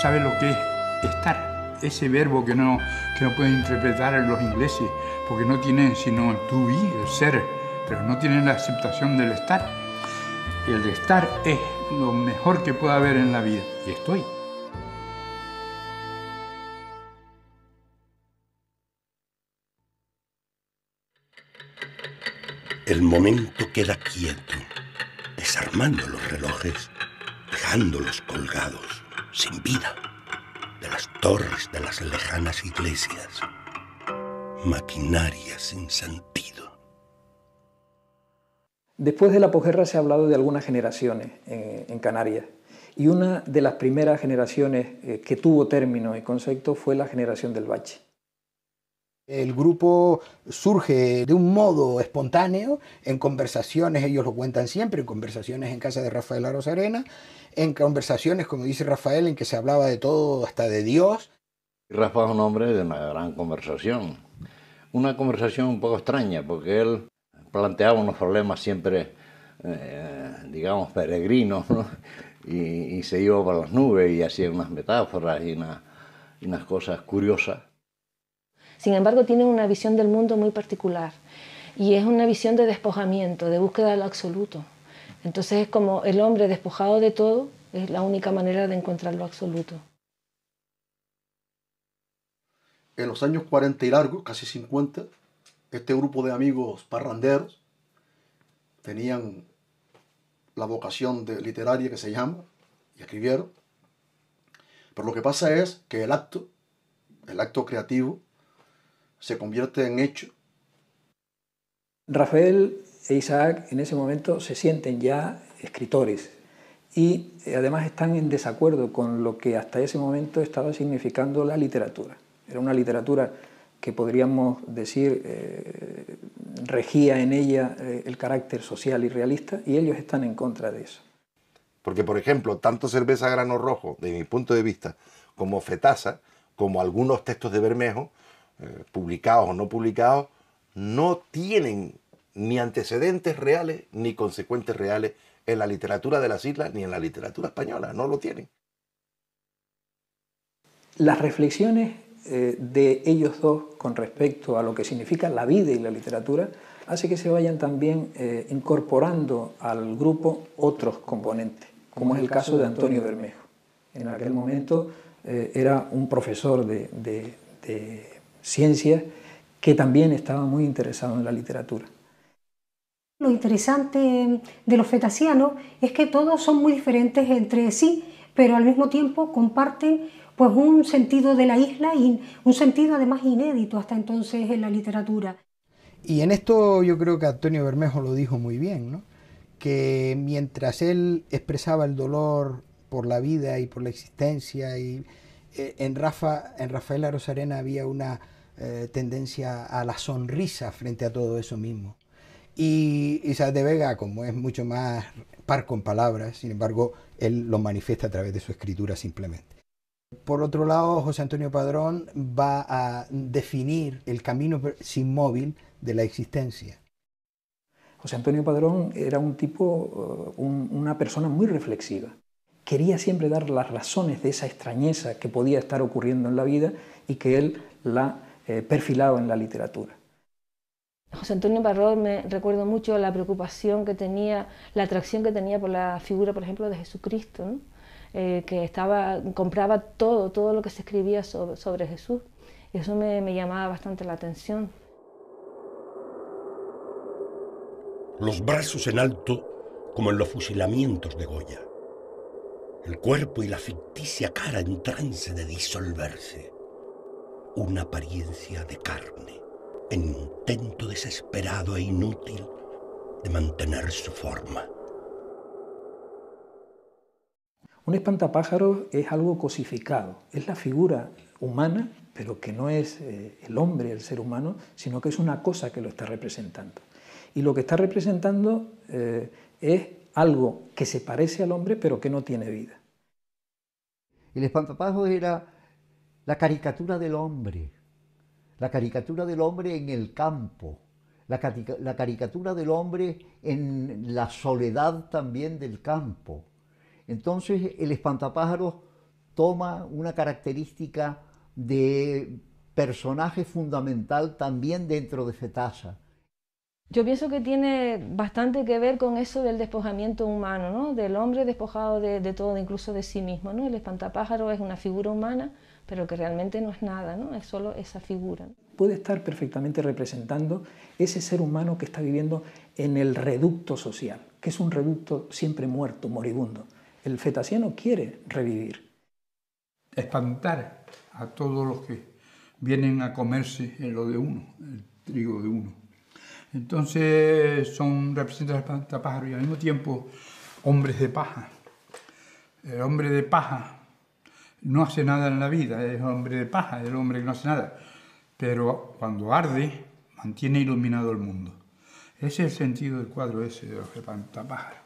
¿Sabe lo que es estar? Ese verbo que no pueden interpretar los ingleses, porque no tienen sino el to be, el ser, pero no tienen la aceptación del estar. El estar es lo mejor que puede haber en la vida, y estoy. El momento queda quieto, desarmando los relojes, dejándolos colgados. Sin vida, de las torres de las lejanas iglesias, maquinaria sin sentido. Después de la posguerra se ha hablado de algunas generaciones en Canarias, y una de las primeras generaciones que tuvo término y concepto fue la generación del bache. El grupo surge de un modo espontáneo, en conversaciones, ellos lo cuentan siempre, en conversaciones en casa de Rafael Arozarena, en conversaciones, como dice Rafael, en que se hablaba de todo, hasta de Dios. Rafa es un hombre de una gran conversación, una conversación un poco extraña, porque él planteaba unos problemas siempre, digamos, peregrinos, ¿no? Y se iba para las nubes y hacía unas metáforas y unas cosas curiosas. Sin embargo, tienen una visión del mundo muy particular y es una visión de despojamiento, de búsqueda de lo absoluto. Entonces es como el hombre despojado de todo, es la única manera de encontrar lo absoluto. En los años 40 y largos, casi 50, este grupo de amigos parranderos tenían la vocación literaria que se llama, y escribieron. Pero lo que pasa es que el acto creativo, se convierte en hecho. Rafael e Isaac en ese momento se sienten ya escritores y además están en desacuerdo con lo que hasta ese momento estaba significando la literatura. Era una literatura que podríamos decir regía en ella el carácter social y realista, y ellos están en contra de eso. Porque, por ejemplo, tanto Cerveza Grano Rojo, desde mi punto de vista, como Fetasa, como algunos textos de Bermejo, publicados o no publicados, no tienen ni antecedentes reales ni consecuentes reales en la literatura de las islas ni en la literatura española, no lo tienen. Las reflexiones de ellos dos con respecto a lo que significa la vida y la literatura hace que se vayan también incorporando al grupo otros componentes, como es el caso de Antonio Bermejo. En aquel momento era un profesor de ciencias que también estaba muy interesado en la literatura. Lo interesante de los fetasianos es que todos son muy diferentes entre sí, pero al mismo tiempo comparten pues un sentido de la isla y un sentido además inédito hasta entonces en la literatura. Y en esto yo creo que Antonio Bermejo lo dijo muy bien, ¿no? Que mientras él expresaba el dolor por la vida y por la existencia, y en Rafael Arozarena había una tendencia a la sonrisa frente a todo eso mismo. Y Isaac de Vega, como es mucho más parco en palabras, sin embargo, él lo manifiesta a través de su escritura simplemente. Por otro lado, José Antonio Padrón va a definir el camino sin móvil de la existencia. José Antonio Padrón era un tipo, una persona muy reflexiva. Quería siempre dar las razones de esa extrañeza que podía estar ocurriendo en la vida y que él la perfilaba en la literatura. José Antonio Padrón, me recuerdo mucho la preocupación que tenía, la atracción que tenía por la figura, por ejemplo, de Jesucristo, ¿no? Que compraba todo lo que se escribía sobre Jesús, y eso me llamaba bastante la atención. Los brazos en alto, como en los fusilamientos de Goya. El cuerpo y la ficticia cara en trance de disolverse. Una apariencia de carne, en intento desesperado e inútil de mantener su forma. Un espantapájaros es algo cosificado, es la figura humana, pero que no es el hombre, el ser humano, sino que es una cosa que lo está representando. Y lo que está representando es algo que se parece al hombre, pero que no tiene vida. El espantapájaros era la caricatura del hombre. La caricatura del hombre en el campo, la caricatura del hombre en la soledad también del campo. Entonces el espantapájaros toma una característica de personaje fundamental también dentro de Fetasa. Yo pienso que tiene bastante que ver con eso del despojamiento humano, ¿no? Del hombre despojado de todo, incluso de sí mismo, ¿no? El espantapájaro es una figura humana, pero que realmente no es nada, ¿no? Es solo esa figura. Puede estar perfectamente representando ese ser humano que está viviendo en el reducto social, que es un reducto siempre muerto, moribundo. El fetasiano quiere revivir. Espantar a todos los que vienen a comerse lo de uno, el trigo de uno. Entonces son representantes de espantapájaros y al mismo tiempo hombres de paja. El hombre de paja no hace nada en la vida, es hombre de paja, es el hombre que no hace nada. Pero cuando arde, mantiene iluminado el mundo. Ese es el sentido del cuadro ese de los espantapájaros.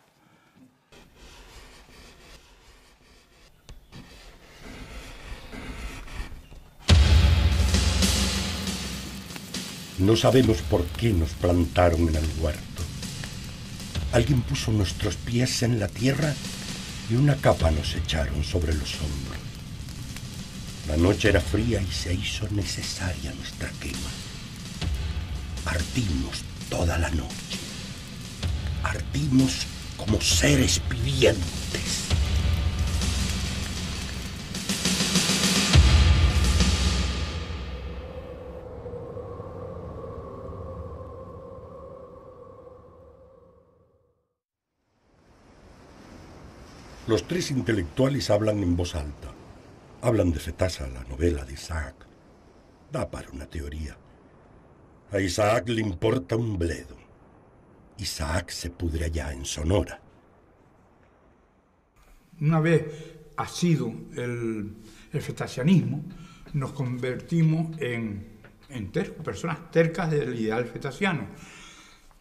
No sabemos por qué nos plantaron en el huerto. Alguien puso nuestros pies en la tierra y una capa nos echaron sobre los hombros. La noche era fría y se hizo necesaria nuestra quema. Ardimos toda la noche. Ardimos como seres vivientes. Los tres intelectuales hablan en voz alta. Hablan de Fetasa, la novela de Isaac. Da para una teoría. A Isaac le importa un bledo. Isaac se pudre allá en Sonora. Una vez asido el fetasianismo, nos convertimos en tercos, personas tercas del ideal fetasiano.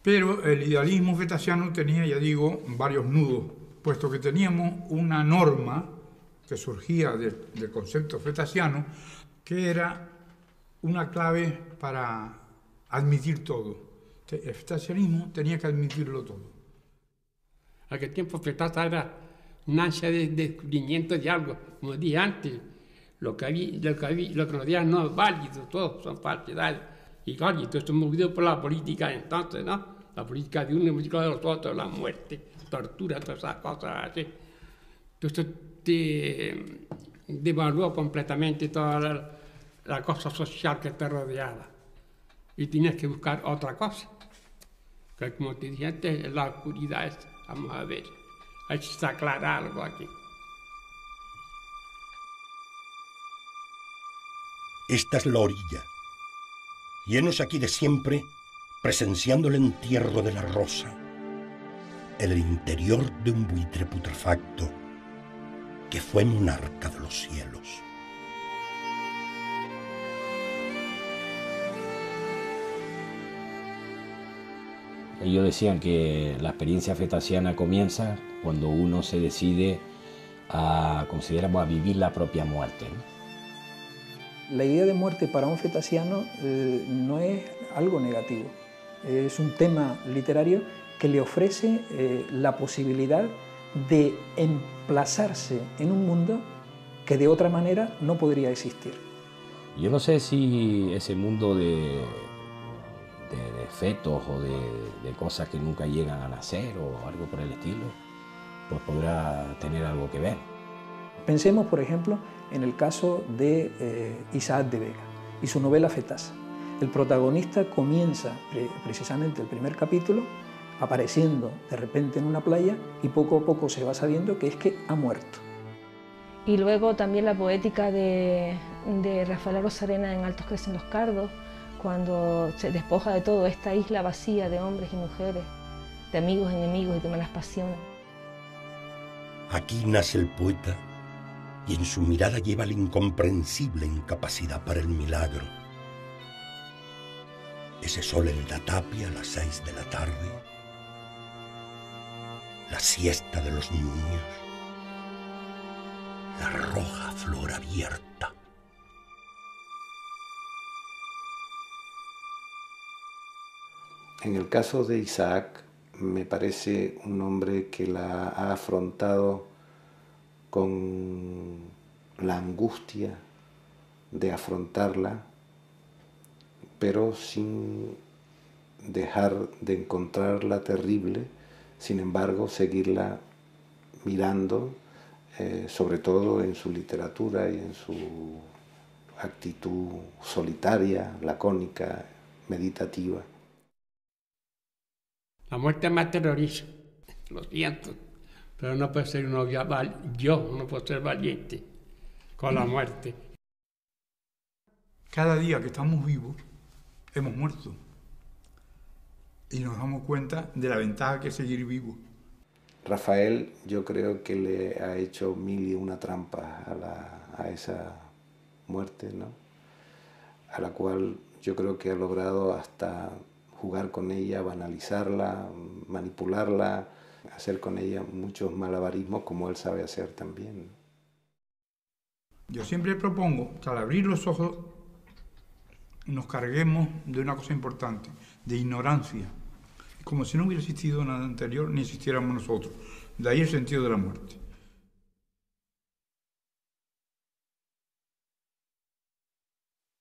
Pero el idealismo fetasiano tenía, ya digo, varios nudos, puesto que teníamos una norma que surgía del concepto fetasiano, que era una clave para admitir todo. El fetasianismo tenía que admitirlo todo. A aquel tiempo Fetasa era una ansia de descubrimiento de algo, como dije antes. Lo que nos dieron no es válido, todos son falsedades. Y claro, esto es movido por la política entonces, ¿no? La política de uno, la política de los otros, la muerte, tortura, todas esas cosas así. Entonces, devaluó completamente toda la cosa social que te rodeaba. Y tienes que buscar otra cosa. Que como te dije antes, la oscuridad es, vamos a ver, hay que aclarar algo aquí. Esta es la orilla. Y henos aquí de siempre, presenciando el entierro de la rosa, el interior de un buitre putrefacto que fue monarca de los cielos. Ellos decían que la experiencia fetasiana comienza cuando uno se decide a, consideramos, a vivir la propia muerte, ¿no? La idea de muerte para un fetasiano no es algo negativo. Es un tema literario que le ofrece la posibilidad de emplazarse en un mundo que de otra manera no podría existir. Yo no sé si ese mundo de fetos o de cosas que nunca llegan a nacer o algo por el estilo, pues podrá tener algo que ver. Pensemos, por ejemplo, en el caso de Isaac de Vega y su novela Fetasa. El protagonista comienza precisamente el primer capítulo apareciendo de repente en una playa y poco a poco se va sabiendo que es que ha muerto. Y luego también la poética de Rafael Arozarena en Altos crecen los cardos, cuando se despoja de todo esta isla vacía de hombres y mujeres, de amigos, enemigos y de malas pasiones. Aquí nace el poeta y en su mirada lleva la incomprensible incapacidad para el milagro. Ese sol en la tapia a las 6 de la tarde, la siesta de los niños, la roja flor abierta. En el caso de Isaac, me parece un hombre que la ha afrontado con la angustia de afrontarla, pero sin dejar de encontrarla terrible, sin embargo seguirla mirando, sobre todo en su literatura y en su actitud solitaria, lacónica, meditativa. La muerte me aterroriza, lo siento, pero no puedo ser uno yo no puedo ser valiente con la muerte. Cada día que estamos vivos, hemos muerto. Y nos damos cuenta de la ventaja que es seguir vivo. Rafael, yo creo que le ha hecho mil y una trampa a esa muerte, ¿no? A la cual yo creo que ha logrado hasta jugar con ella, banalizarla, manipularla, hacer con ella muchos malabarismos como él sabe hacer también. Yo siempre propongo que al abrir los ojos nos carguemos de una cosa importante, de ignorancia, como si no hubiera existido nada anterior ni existiéramos nosotros. De ahí el sentido de la muerte.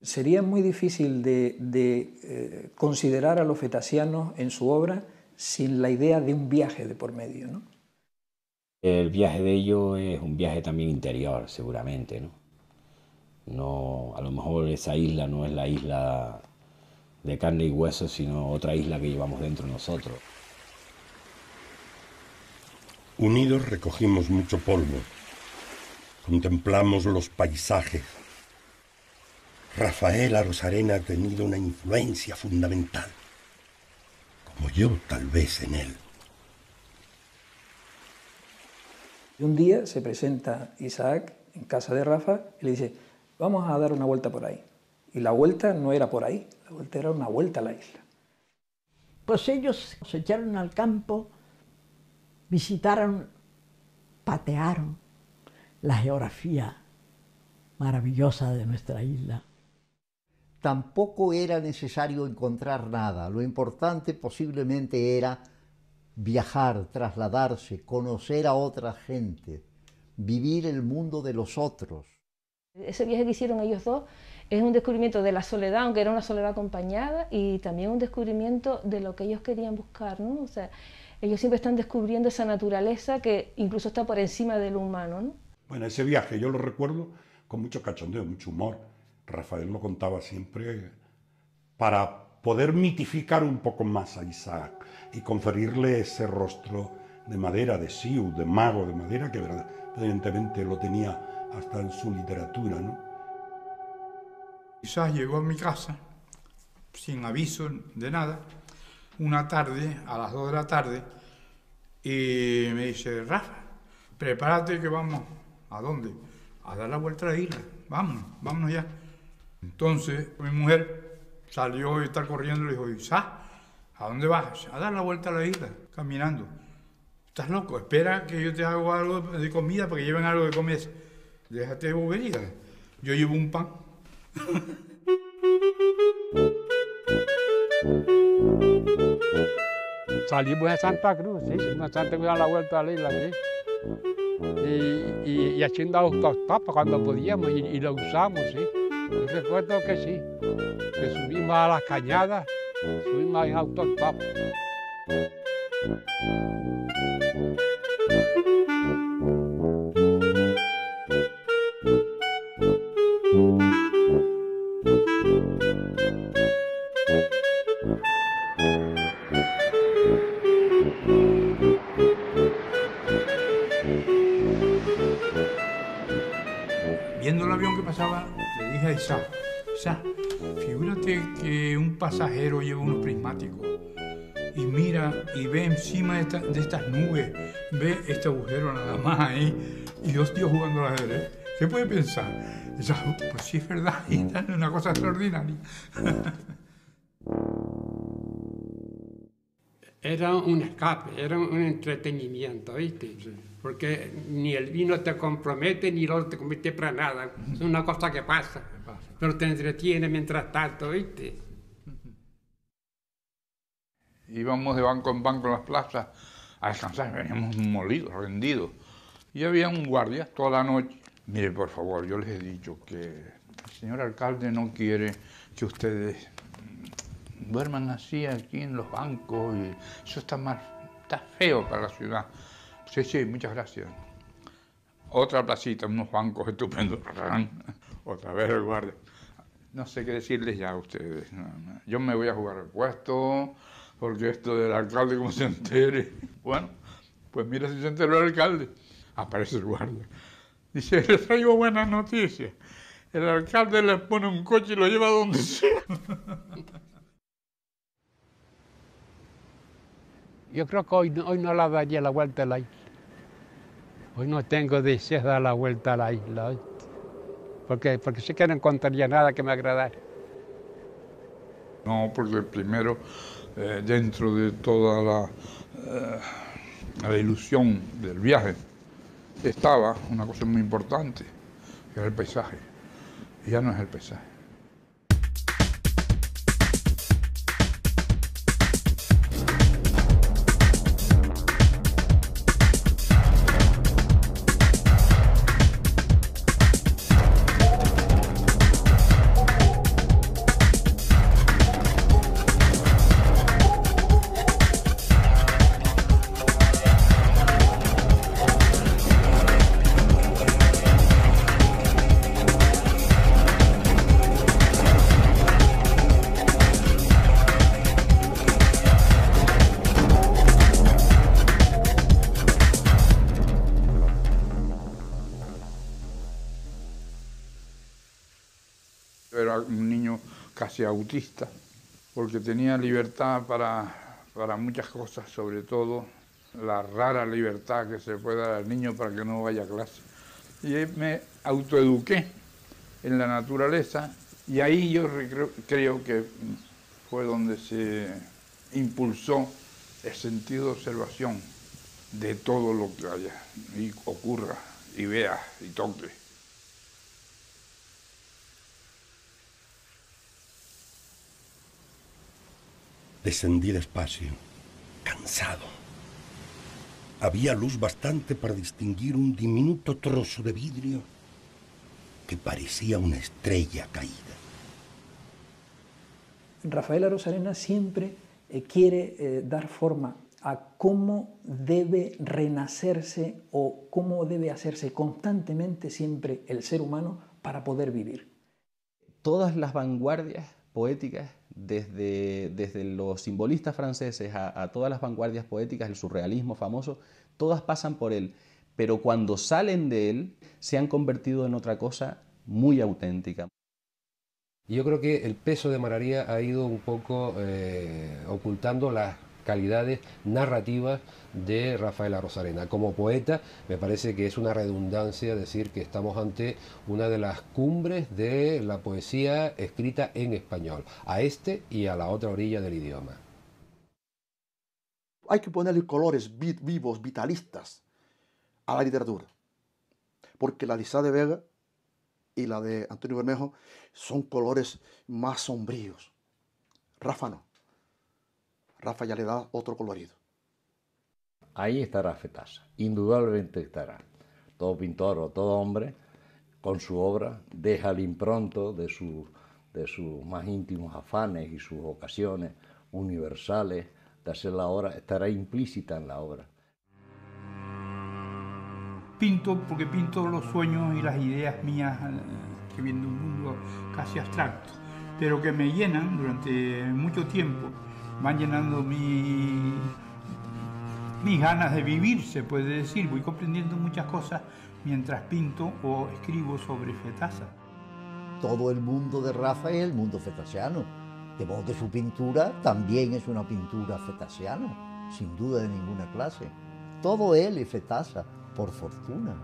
Sería muy difícil de considerar a los fetasianos en su obra sin la idea de un viaje de por medio, ¿no? El viaje de ellos es un viaje también interior, seguramente, ¿no? No, a lo mejor esa isla no es la isla de carne y hueso, sino otra isla que llevamos dentro nosotros. Unidos recogimos mucho polvo, contemplamos los paisajes. Rafael Arozarena ha tenido una influencia fundamental, como yo tal vez en él. Un día se presenta Isaac en casa de Rafa y le dice, vamos a dar una vuelta por ahí. Y la vuelta no era por ahí, la vuelta era una vuelta a la isla. Pues ellos se echaron al campo, visitaron, patearon la geografía maravillosa de nuestra isla. Tampoco era necesario encontrar nada. Lo importante posiblemente era viajar, trasladarse, conocer a otra gente, vivir el mundo de los otros. Ese viaje que hicieron ellos dos es un descubrimiento de la soledad, aunque era una soledad acompañada, y también un descubrimiento de lo que ellos querían buscar, ¿no? O sea, ellos siempre están descubriendo esa naturaleza que incluso está por encima del humano, ¿no? Bueno, ese viaje yo lo recuerdo con mucho cachondeo, mucho humor. Rafael lo contaba siempre para poder mitificar un poco más a Isaac y conferirle ese rostro de madera, de siu, de mago de madera, que evidentemente lo tenía hasta en su literatura, ¿no? Isaac llegó a mi casa sin aviso de nada, una tarde, a las 2 de la tarde, y me dice: Rafa, prepárate que vamos. ¿A dónde? A dar la vuelta a la isla. Vámonos, vámonos ya. Entonces mi mujer salió y está corriendo y le dijo: Isaac, ¿a dónde vas? A dar la vuelta a la isla, caminando. Estás loco, espera que yo te hago algo de comida, para que lleven algo de comer. Déjate de bobería. Yo llevo un pan. Salimos de Santa Cruz, sí, de Santa Cruz a la vuelta a la isla, sí. Y haciendo autostop cuando podíamos, y lo usamos, sí. Yo recuerdo que sí, que subimos a las cañadas, subimos en autostop. Viendo el avión que pasaba, le dije a Isaac: Isaac, figúrate que un pasajero lleva unos prismáticos y mira y ve encima de estas nubes, ve este agujero nada más ahí, y dos tíos jugando al ajedrez. ¿Qué puede pensar? Isaac: pues sí, es verdad, es una cosa extraordinaria. Era un escape, era un entretenimiento, ¿viste? Sí. Porque ni el vino te compromete, ni el otro te compromete para nada. Es una cosa que pasa, pero te entretiene mientras tanto, ¿viste? Íbamos de banco en banco en las plazas a descansar, veníamos molidos, rendidos. Y había un guardia toda la noche. Mire, por favor, yo les he dicho que el señor alcalde no quiere que ustedes duerman así aquí en los bancos, y eso está mal, está feo para la ciudad. Sí, sí, muchas gracias. Otra placita, unos bancos estupendos. Otra vez el guardia. No sé qué decirles ya a ustedes. No, no. Yo me voy a jugar el puesto, porque esto del alcalde, como se entere. Bueno, pues mira si se enteró el alcalde. Aparece el guardia. Dice: les traigo buenas noticias. El alcalde les pone un coche y lo lleva donde sea. Yo creo que hoy no la daría la vuelta a la isla. Hoy no tengo deseo de dar la vuelta a la isla. ¿Eh? Porque sé que no encontraría nada que me agradara. No, porque primero, dentro de toda la ilusión del viaje, estaba una cosa muy importante, que era el paisaje. Y ya no es el paisaje. Autista, porque tenía libertad para muchas cosas, sobre todo la rara libertad que se puede dar al niño para que no vaya a clase. Y me autoeduqué en la naturaleza, y ahí yo creo que fue donde se impulsó el sentido de observación de todo lo que haya y ocurra y vea y toque. Descendí despacio, cansado. Había luz bastante para distinguir un diminuto trozo de vidrio que parecía una estrella caída. Rafael Arozarena siempre quiere dar forma a cómo debe renacerse o cómo debe hacerse constantemente siempre el ser humano para poder vivir. Todas las vanguardias poéticas, desde los simbolistas franceses a todas las vanguardias poéticas, el surrealismo famoso, todas pasan por él, pero cuando salen de él se han convertido en otra cosa muy auténtica. Yo creo que el peso de Mararía ha ido un poco ocultando las calidades narrativas de Rafael Arozarena. Como poeta, me parece que es una redundancia decir que estamos ante una de las cumbres de la poesía escrita en español, a este y a la otra orilla del idioma. Hay que ponerle colores vivos, vitalistas a la literatura, porque la de Isaac de Vega y la de Antonio Bermejo son colores más sombríos. Rafa no. Rafa ya le da otro colorido. Ahí estará Fetasa, indudablemente estará. Todo pintor o todo hombre, con su obra, deja el impronto de sus más íntimos afanes y sus ocasiones universales de hacer la obra, estará implícita en la obra. Pinto porque pinto los sueños y las ideas mías que vienen de un mundo casi abstracto, pero que me llenan durante mucho tiempo, van llenando mis ganas de vivir, se puede decir. Voy comprendiendo muchas cosas mientras pinto o escribo sobre Fetasa. Todo el mundo de Rafa es el mundo fetasiano, de modo que su pintura también es una pintura fetasiana, sin duda de ninguna clase. Todo él es Fetasa. Por fortuna.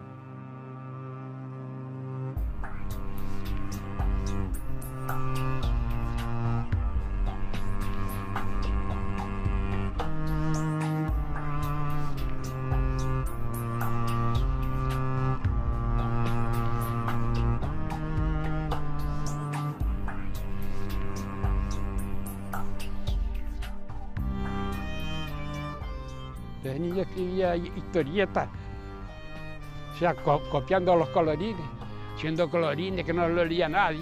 Desde niño escribía historietas, o sea, copiando los colorines, siendo colorines que no lo leía nadie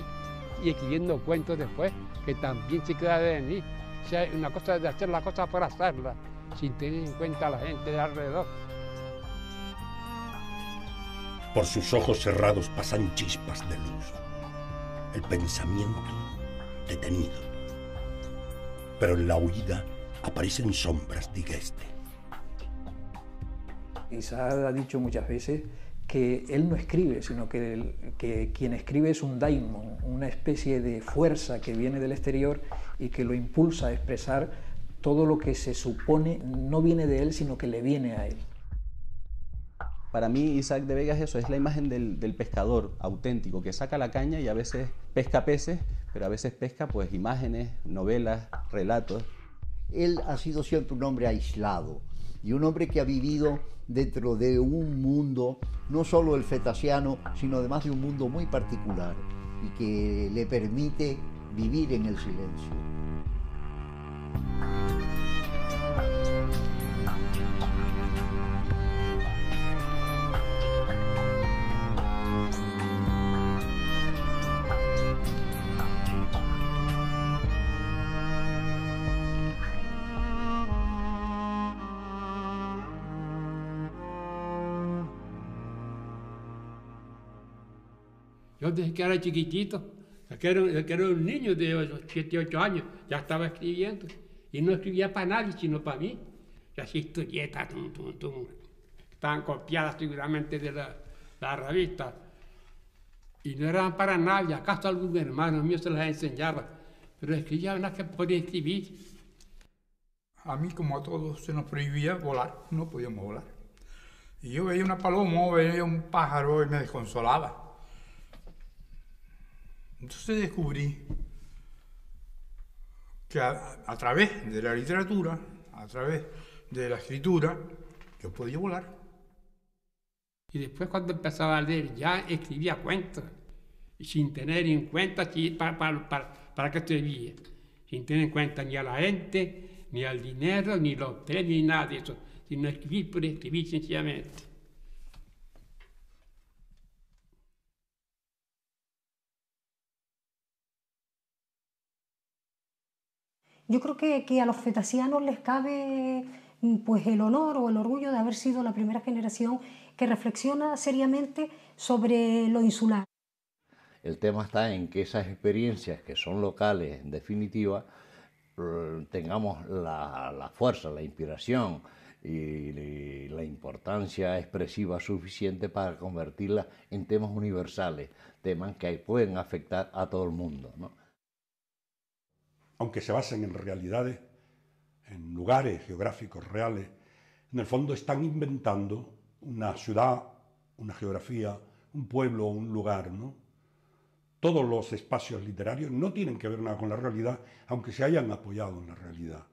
y escribiendo cuentos después que también se queda de mí. O sea, una cosa es de hacer las cosas por hacerlas, sin tener en cuenta a la gente de alrededor. Por sus ojos cerrados pasan chispas de luz, el pensamiento detenido. Pero en la huida aparecen sombras de Igueste. Isaac ha dicho muchas veces que él no escribe, sino que quien escribe es un daimon, una especie de fuerza que viene del exterior y que lo impulsa a expresar todo lo que se supone no viene de él, sino que le viene a él. Para mí Isaac de Vega es eso, es la imagen del pescador auténtico, que saca la caña y a veces pesca peces, pero a veces pesca pues imágenes, novelas, relatos. Él ha sido siempre un hombre aislado y un hombre que ha vivido dentro de un mundo, no solo el fetasiano, sino además de un mundo muy particular y que le permite vivir en el silencio. Yo desde que era chiquitito, que era un niño de 7, 8 años, ya estaba escribiendo. Y no escribía para nadie, sino para mí. Y así historietas, estaban copiadas seguramente de la revista. Y no eran para nadie, acaso algún hermano mío se las enseñaba. Pero escribía unas que podía escribir. A mí, como a todos, se nos prohibía volar, no podíamos volar. Y yo veía una paloma o veía un pájaro y me desconsolaba. Entonces descubrí que a través de la literatura, a través de la escritura, yo podía volar. Y después cuando empezaba a leer ya escribía cuentos, y sin tener en cuenta para qué servía, sin tener en cuenta ni a la gente, ni al dinero, ni los premios, ni nada de eso, sino escribir por escribir sencillamente. Yo creo que a los fetasianos les cabe pues, el honor o el orgullo de haber sido la primera generación que reflexiona seriamente sobre lo insular. El tema está en que esas experiencias, que son locales en definitiva, tengamos la fuerza, la inspiración y la importancia expresiva suficiente para convertirlas en temas universales, temas que pueden afectar a todo el mundo, ¿no? Aunque se basen en realidades, en lugares geográficos reales, en el fondo están inventando una ciudad, una geografía, un pueblo o un lugar, ¿no? Todos los espacios literarios no tienen que ver nada con la realidad, aunque se hayan apoyado en la realidad.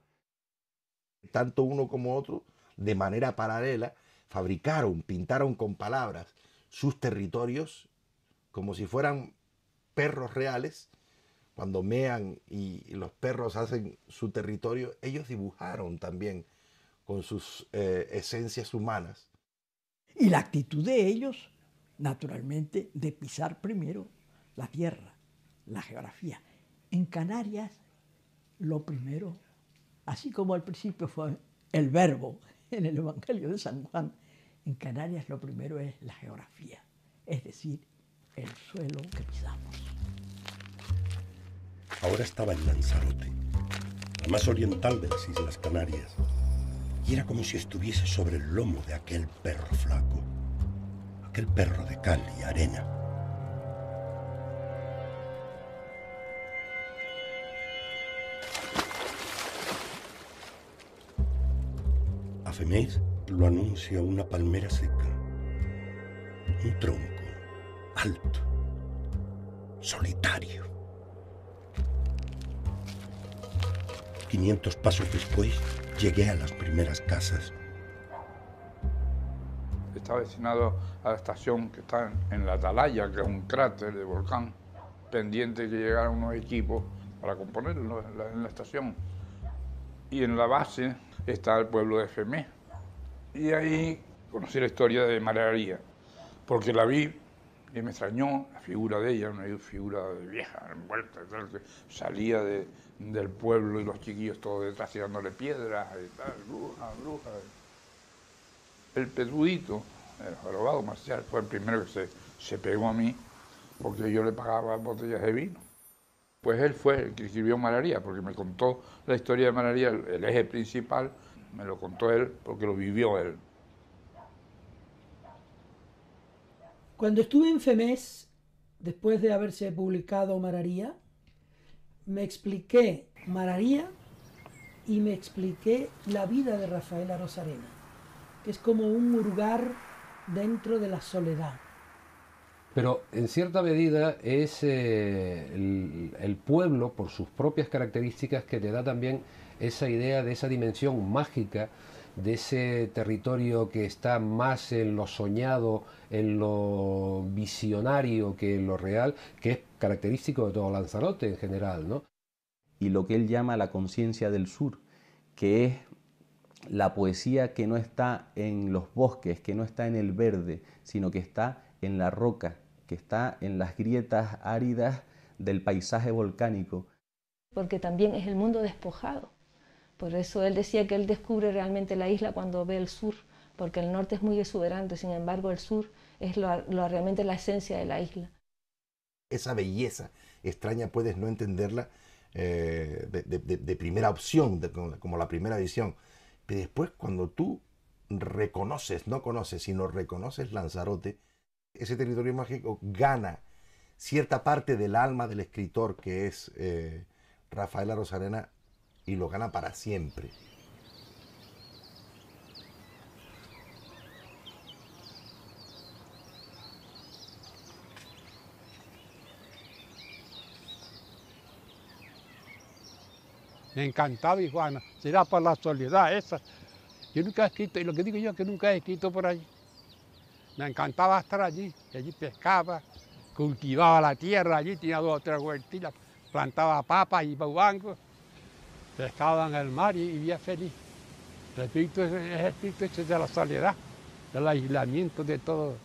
Tanto uno como otro, de manera paralela, fabricaron, pintaron con palabras sus territorios como si fueran perros reales. Cuando mean y los perros hacen su territorio, ellos dibujaron también con sus esencias humanas. Y la actitud de ellos, naturalmente, de pisar primero la tierra, la geografía. En Canarias, lo primero, así como al principio fue el verbo en el Evangelio de San Juan, en Canarias lo primero es la geografía, es decir, el suelo que pisamos. Ahora estaba en Lanzarote, la más oriental de las Islas Canarias, y era como si estuviese sobre el lomo de aquel perro flaco, aquel perro de cal y arena. A Femés lo anuncia una palmera seca, un tronco alto, solitario. 500 pasos después, llegué a las primeras casas. Está destinado a la estación que está en la Atalaya, que es un cráter de volcán, pendiente que llegaran unos equipos para componerlo en la estación. Y en la base está el pueblo de Femés. Y ahí conocí la historia de Mararía, porque la vi y me extrañó la figura de ella, una figura de vieja, envuelta, tal, que salía del pueblo y los chiquillos todos detrás tirándole piedras y tal, bruja, bruja. El Petudito, el jorobado marcial, fue el primero que se pegó a mí porque yo le pagaba botellas de vino. Pues él fue el que escribió Mararía, porque me contó la historia de Mararía, el eje principal, me lo contó él porque lo vivió él. Cuando estuve en Femés, después de haberse publicado Mararía, me expliqué Mararía y me expliqué la vida de Rafael Arozarena, que es como un hurgar dentro de la soledad. Pero en cierta medida es el pueblo, por sus propias características, que te da también esa idea de esa dimensión mágica, de ese territorio que está más en lo soñado, en lo visionario que en lo real, que es característico de todo Lanzarote en general, ¿no? Y lo que él llama la conciencia del sur, que es la poesía que no está en los bosques, que no está en el verde, sino que está en la roca, que está en las grietas áridas del paisaje volcánico. Porque también es el mundo despojado. Por eso él decía que él descubre realmente la isla cuando ve el sur, porque el norte es muy exuberante, sin embargo el sur es realmente la esencia de la isla. Esa belleza extraña puedes no entenderla de primera opción, como la primera visión. Pero después cuando tú reconoces, no conoces, sino reconoces Lanzarote, ese territorio mágico gana cierta parte del alma del escritor que es Rafael Arozarena, y lo gana para siempre. Me encantaba Iguana, será por la soledad esa. Yo nunca he escrito, y lo que digo yo es que nunca he escrito por allí. Me encantaba estar allí, que allí pescaba, cultivaba la tierra, allí tenía dos o tres huertilas, plantaba papas y bauangos. Pescaba en el mar y vivía feliz. El espíritu es el espíritu hecho de la soledad, del aislamiento de todo.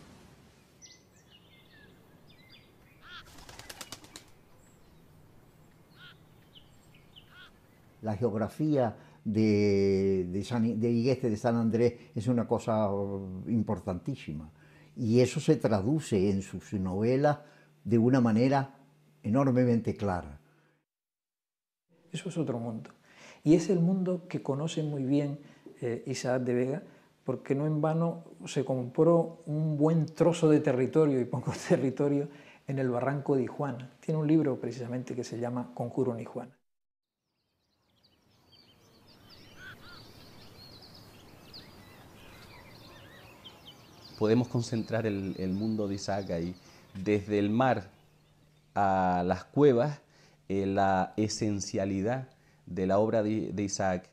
La geografía de Igueste de San Andrés es una cosa importantísima. Y eso se traduce en sus novelas de una manera enormemente clara. Eso es otro mundo. Y es el mundo que conoce muy bien Isaac de Vega, porque no en vano se compró un buen trozo de territorio y poco territorio en el Barranco de Ijuana. Tiene un libro precisamente que se llama Conjuro en Ijuana. Podemos concentrar el mundo de Isaac ahí. Desde el mar a las cuevas, la esencialidad de la obra de Isaac.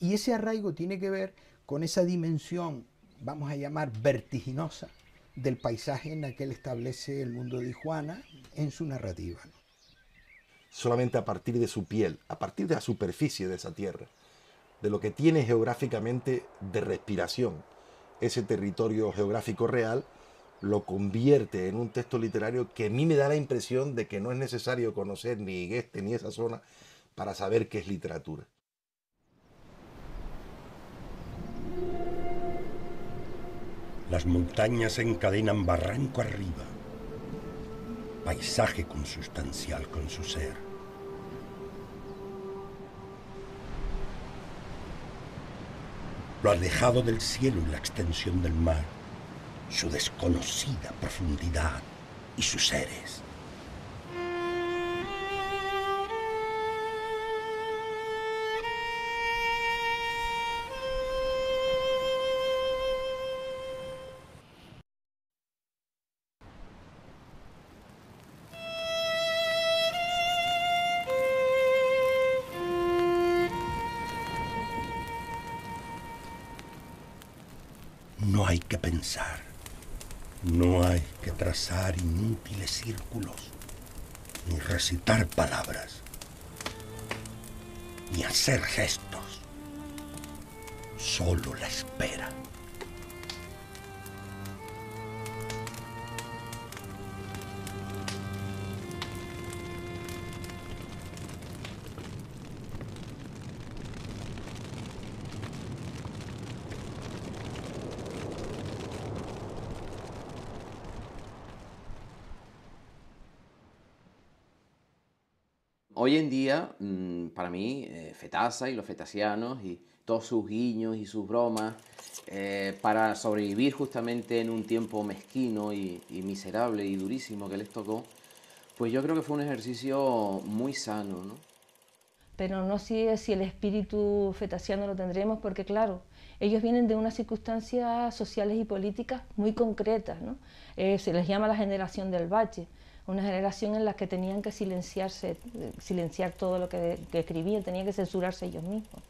Y ese arraigo tiene que ver con esa dimensión, vamos a llamar vertiginosa, del paisaje en la que él establece el mundo de Ijuana en su narrativa. Solamente a partir de su piel, a partir de la superficie de esa tierra, de lo que tiene geográficamente de respiración, ese territorio geográfico real, lo convierte en un texto literario que a mí me da la impresión de que no es necesario conocer ni Igueste ni esa zona para saber qué es literatura. Las montañas encadenan barranco arriba, paisaje consustancial con su ser. Lo alejado del cielo y la extensión del mar, su desconocida profundidad y sus seres. No hay que pensar. No hay que trazar inútiles círculos, ni recitar palabras, ni hacer gestos. Solo la espera. Hoy en día, para mí, Fetasa y los fetasianos y todos sus guiños y sus bromas, para sobrevivir justamente en un tiempo mezquino y miserable y durísimo que les tocó, pues yo creo que fue un ejercicio muy sano, ¿no? Pero no sé si el espíritu fetasiano lo tendremos, porque claro, ellos vienen de unas circunstancias sociales y políticas muy concretas, ¿no? Se les llama la generación del bache. Una generación en la que tenían que silenciar todo lo que escribían, tenían que censurarse ellos mismos.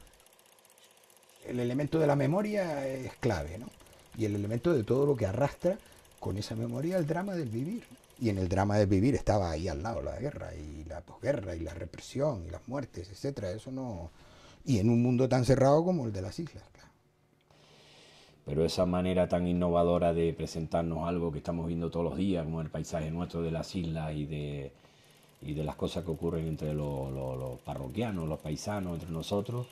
El elemento de la memoria es clave, ¿no? Y el elemento de todo lo que arrastra con esa memoria el drama del vivir. Y en el drama del vivir estaba ahí al lado la guerra, y la posguerra, y la represión, y las muertes, etcétera. Eso no... Y en un mundo tan cerrado como el de las islas, claro. Pero esa manera tan innovadora de presentarnos algo que estamos viendo todos los días, como el paisaje nuestro de las islas y de las cosas que ocurren entre los parroquianos, los paisanos, entre nosotros,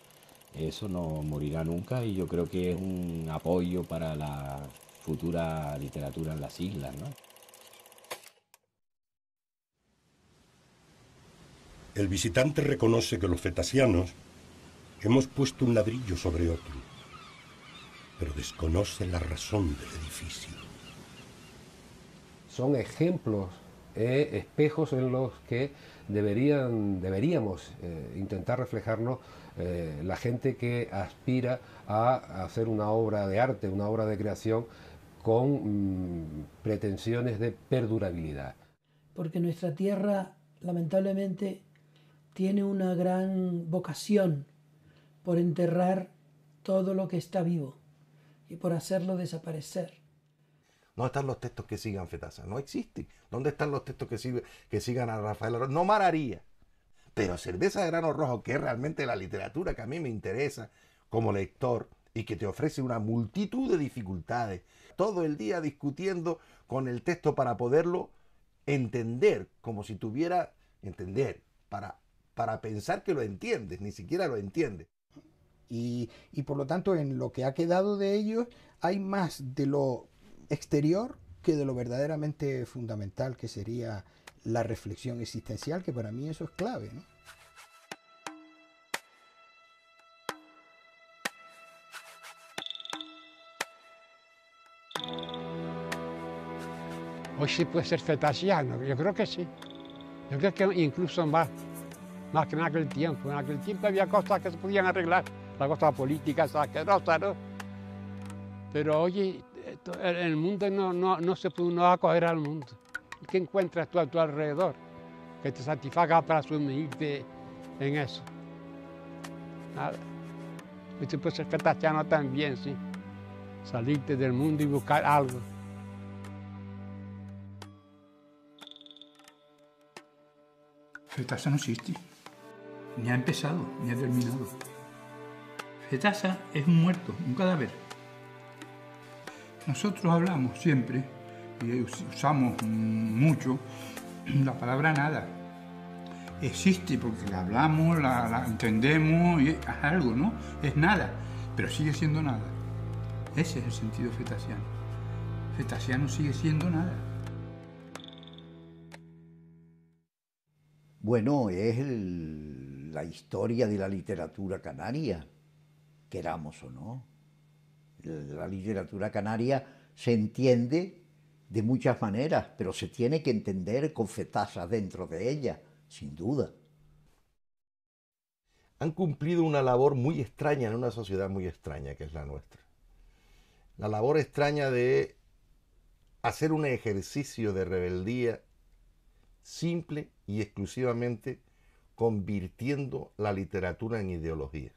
eso no morirá nunca, y yo creo que es un apoyo para la futura literatura en las islas, ¿no? El visitante reconoce que los fetasianos hemos puesto un ladrillo sobre otro, pero desconoce la razón del edificio. Son ejemplos, espejos en los que deberíamos intentar reflejarnos la gente que aspira a hacer una obra de arte, una obra de creación con pretensiones de perdurabilidad. Porque nuestra tierra, lamentablemente, tiene una gran vocación por enterrar todo lo que está vivo y por hacerlo desaparecer. No están los textos que sigan Fetasa, no existen. ¿Dónde están los textos que sigan a Rafael Arozarena? No Mararía, pero Cerveza de Grano Rojo, que es realmente la literatura que a mí me interesa como lector y que te ofrece una multitud de dificultades, todo el día discutiendo con el texto para poderlo entender, como si tuviera entender, para pensar que lo entiendes, ni siquiera lo entiendes. y por lo tanto en lo que ha quedado de ellos hay más de lo exterior que de lo verdaderamente fundamental, que sería la reflexión existencial, que para mí eso es clave, ¿no? Hoy sí puede ser fetasiano, yo creo que sí. Yo creo que incluso más que en aquel tiempo. En aquel tiempo había cosas que se podían arreglar, las cosas políticas asquerosas, ¿no? Pero oye, el mundo no se puede uno acoger al mundo. ¿Y qué encuentras tú a tu alrededor que te satisfaga para sumergirte en eso? Nada. Hoy sí puede ser fetasiano también, sí. Salirte del mundo y buscar algo. Fetasa no existe, ni ha empezado, ni ha terminado. Fetasa es un muerto, un cadáver. Nosotros hablamos siempre, y usamos mucho, la palabra nada. Existe porque la hablamos, la entendemos, y es algo, ¿no? Es nada, pero sigue siendo nada. Ese es el sentido fetasiano. Fetasiano sigue siendo nada. Bueno, es la historia de la literatura canaria, queramos o no. La literatura canaria se entiende de muchas maneras, pero se tiene que entender con Fetasa dentro de ella, sin duda. Han cumplido una labor muy extraña en una sociedad muy extraña, que es la nuestra. La labor extraña de hacer un ejercicio de rebeldía simple y exclusivamente convirtiendo la literatura en ideología.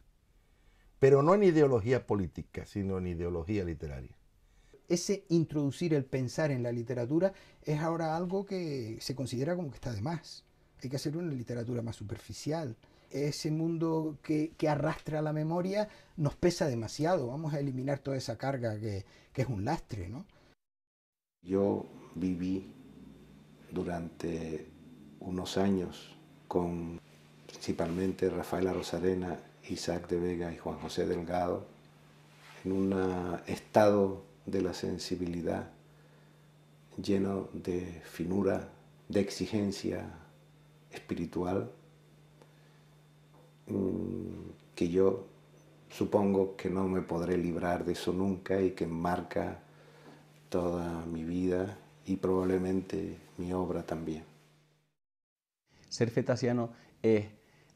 Pero no en ideología política, sino en ideología literaria. Ese introducir el pensar en la literatura es ahora algo que se considera como que está de más. Hay que hacer una literatura más superficial. Ese mundo que arrastra la memoria nos pesa demasiado. Vamos a eliminar toda esa carga que es un lastre, ¿no? Yo viví durante unos años con principalmente Rafael Arozarena, Isaac de Vega y Juan José Delgado en un estado de la sensibilidad lleno de finura, de exigencia espiritual que yo supongo que no me podré librar de eso nunca y que marca toda mi vida y probablemente mi obra también. Ser fetasiano es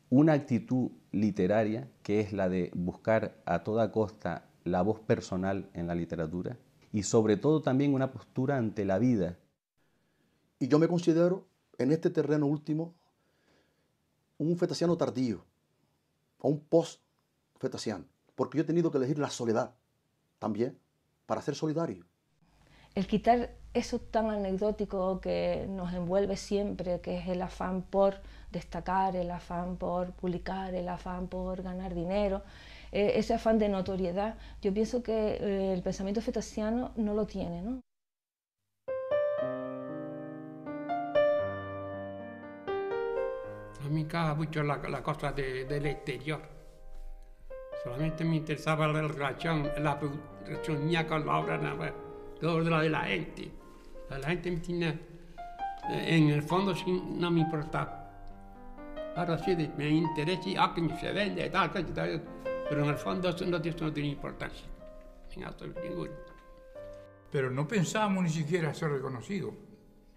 una actitud literaria que es la de buscar a toda costa la voz personal en la literatura y sobre todo también una postura ante la vida. Y yo me considero en este terreno último un fetasiano tardío o un post-fetasiano, porque yo he tenido que elegir la soledad también para ser solidario. El quitar eso tan anecdótico que nos envuelve siempre, que es el afán por destacar, el afán por publicar, el afán por ganar dinero, ese afán de notoriedad, yo pienso que el pensamiento fetasiano no lo tiene, ¿no? A mí me encanta mucho la cosa del exterior. Solamente me interesaba la relación, mía con la obra, nada más. Todo lo de la gente. La gente me tiene, en el fondo no me importaba. Ahora sí me interesa y que se vende, tal, pero en el fondo eso no tiene importancia, en absoluto ninguno. Pero no pensábamos ni siquiera ser reconocidos.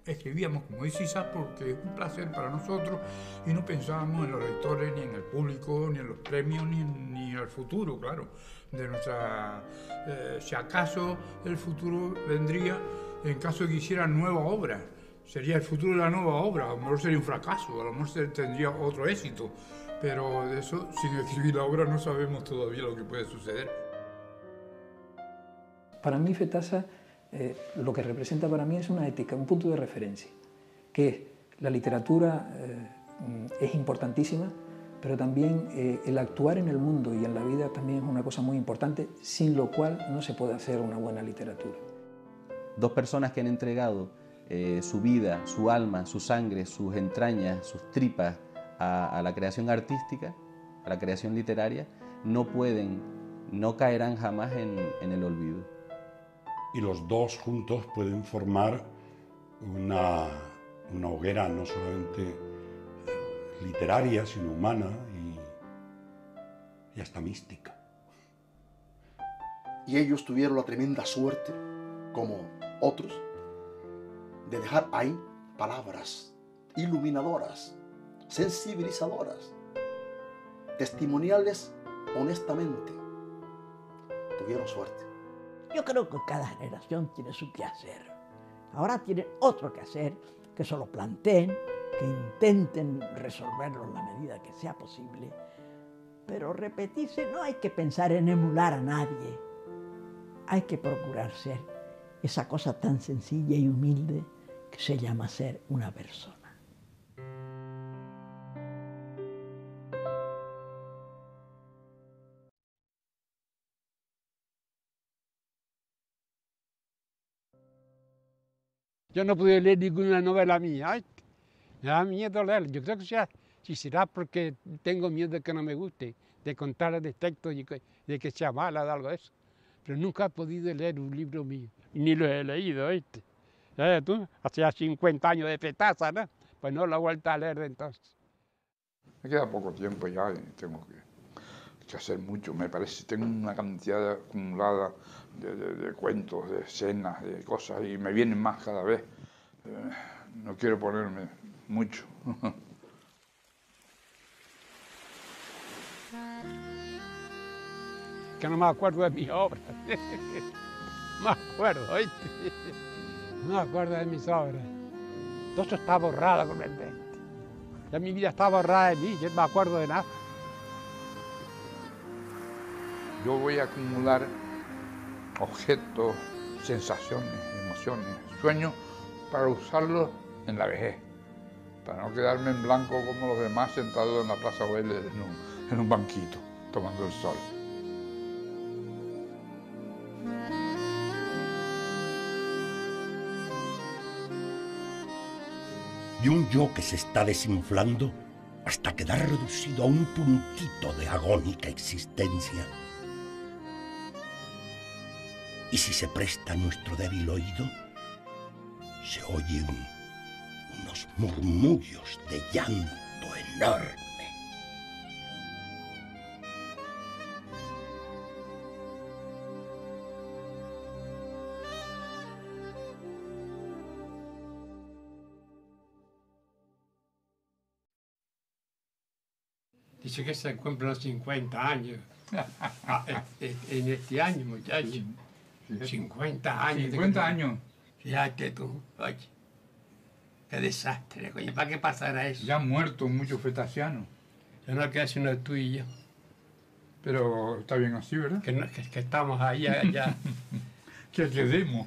Escribíamos, como dice Isaac, porque es un placer para nosotros y no pensábamos en los lectores, ni en el público, ni en los premios, ni en el futuro, claro. De nuestra, si acaso el futuro vendría en caso de que hicieran nueva obra. Sería el futuro de la nueva obra, a lo mejor sería un fracaso, a lo mejor tendría otro éxito, pero de eso, sin escribir la obra, no sabemos todavía lo que puede suceder. Para mí Fetasa, lo que representa para mí es una ética, un punto de referencia, que es la literatura es importantísima, pero también el actuar en el mundo y en la vida también es una cosa muy importante, sin lo cual no se puede hacer una buena literatura. Dos personas que han entregado su vida, su alma, su sangre, sus entrañas, sus tripas a la creación artística, a la creación literaria, no pueden, no caerán jamás en el olvido. Y los dos juntos pueden formar una hoguera no solamente literaria, sino humana y hasta mística. Y ellos tuvieron la tremenda suerte, como otros, de dejar ahí palabras iluminadoras, sensibilizadoras, testimoniales honestamente. Tuvieron suerte. Yo creo que cada generación tiene su quehacer. Ahora tienen otro quehacer, que se lo planteen, que intenten resolverlo en la medida que sea posible. Pero repetirse, no hay que pensar en emular a nadie. Hay que procurar ser esa cosa tan sencilla y humilde que se llama ser una persona. Yo no pude leer ninguna novela mía. Ay, me da miedo leer. Yo creo que sea, si será porque tengo miedo de que no me guste, de contar el texto y de que sea mala, de algo de eso. Pero nunca he podido leer un libro mío, ni lo he leído, ¿viste? Tú, hace 50 años de Fetasa, ¿no? Pues no lo he vuelto a leer de entonces. Me queda poco tiempo ya y tengo que hacer mucho, me parece. Tengo una cantidad acumulada de cuentos, de escenas, de cosas, y me vienen más cada vez. No quiero ponerme mucho. Que no me acuerdo de mis obras. Me acuerdo, ¿oíste? No me acuerdo de mis obras. Todo eso está borrado completamente. Ya mi vida está borrada de mí, yo no me acuerdo de nada. Yo voy a acumular objetos, sensaciones, emociones, sueños, para usarlos en la vejez. Para no quedarme en blanco como los demás sentados en la Plaza Vélez en un banquito, tomando el sol. De un yo que se está desinflando hasta quedar reducido a un puntito de agónica existencia. Y si se presta nuestro débil oído, se oyen unos murmullos de llanto enorme. Dice que se cumplen los 50 años. En este año, muchachos. 50 años. 50 años. Fíjate tú, oye. Qué desastre, coño. ¿Para qué pasará eso? Ya han muerto muchos fetasianos. Yo no queda sino tú y yo. Pero está bien así, ¿verdad? Que, no, que estamos ahí allá. Que quedemos.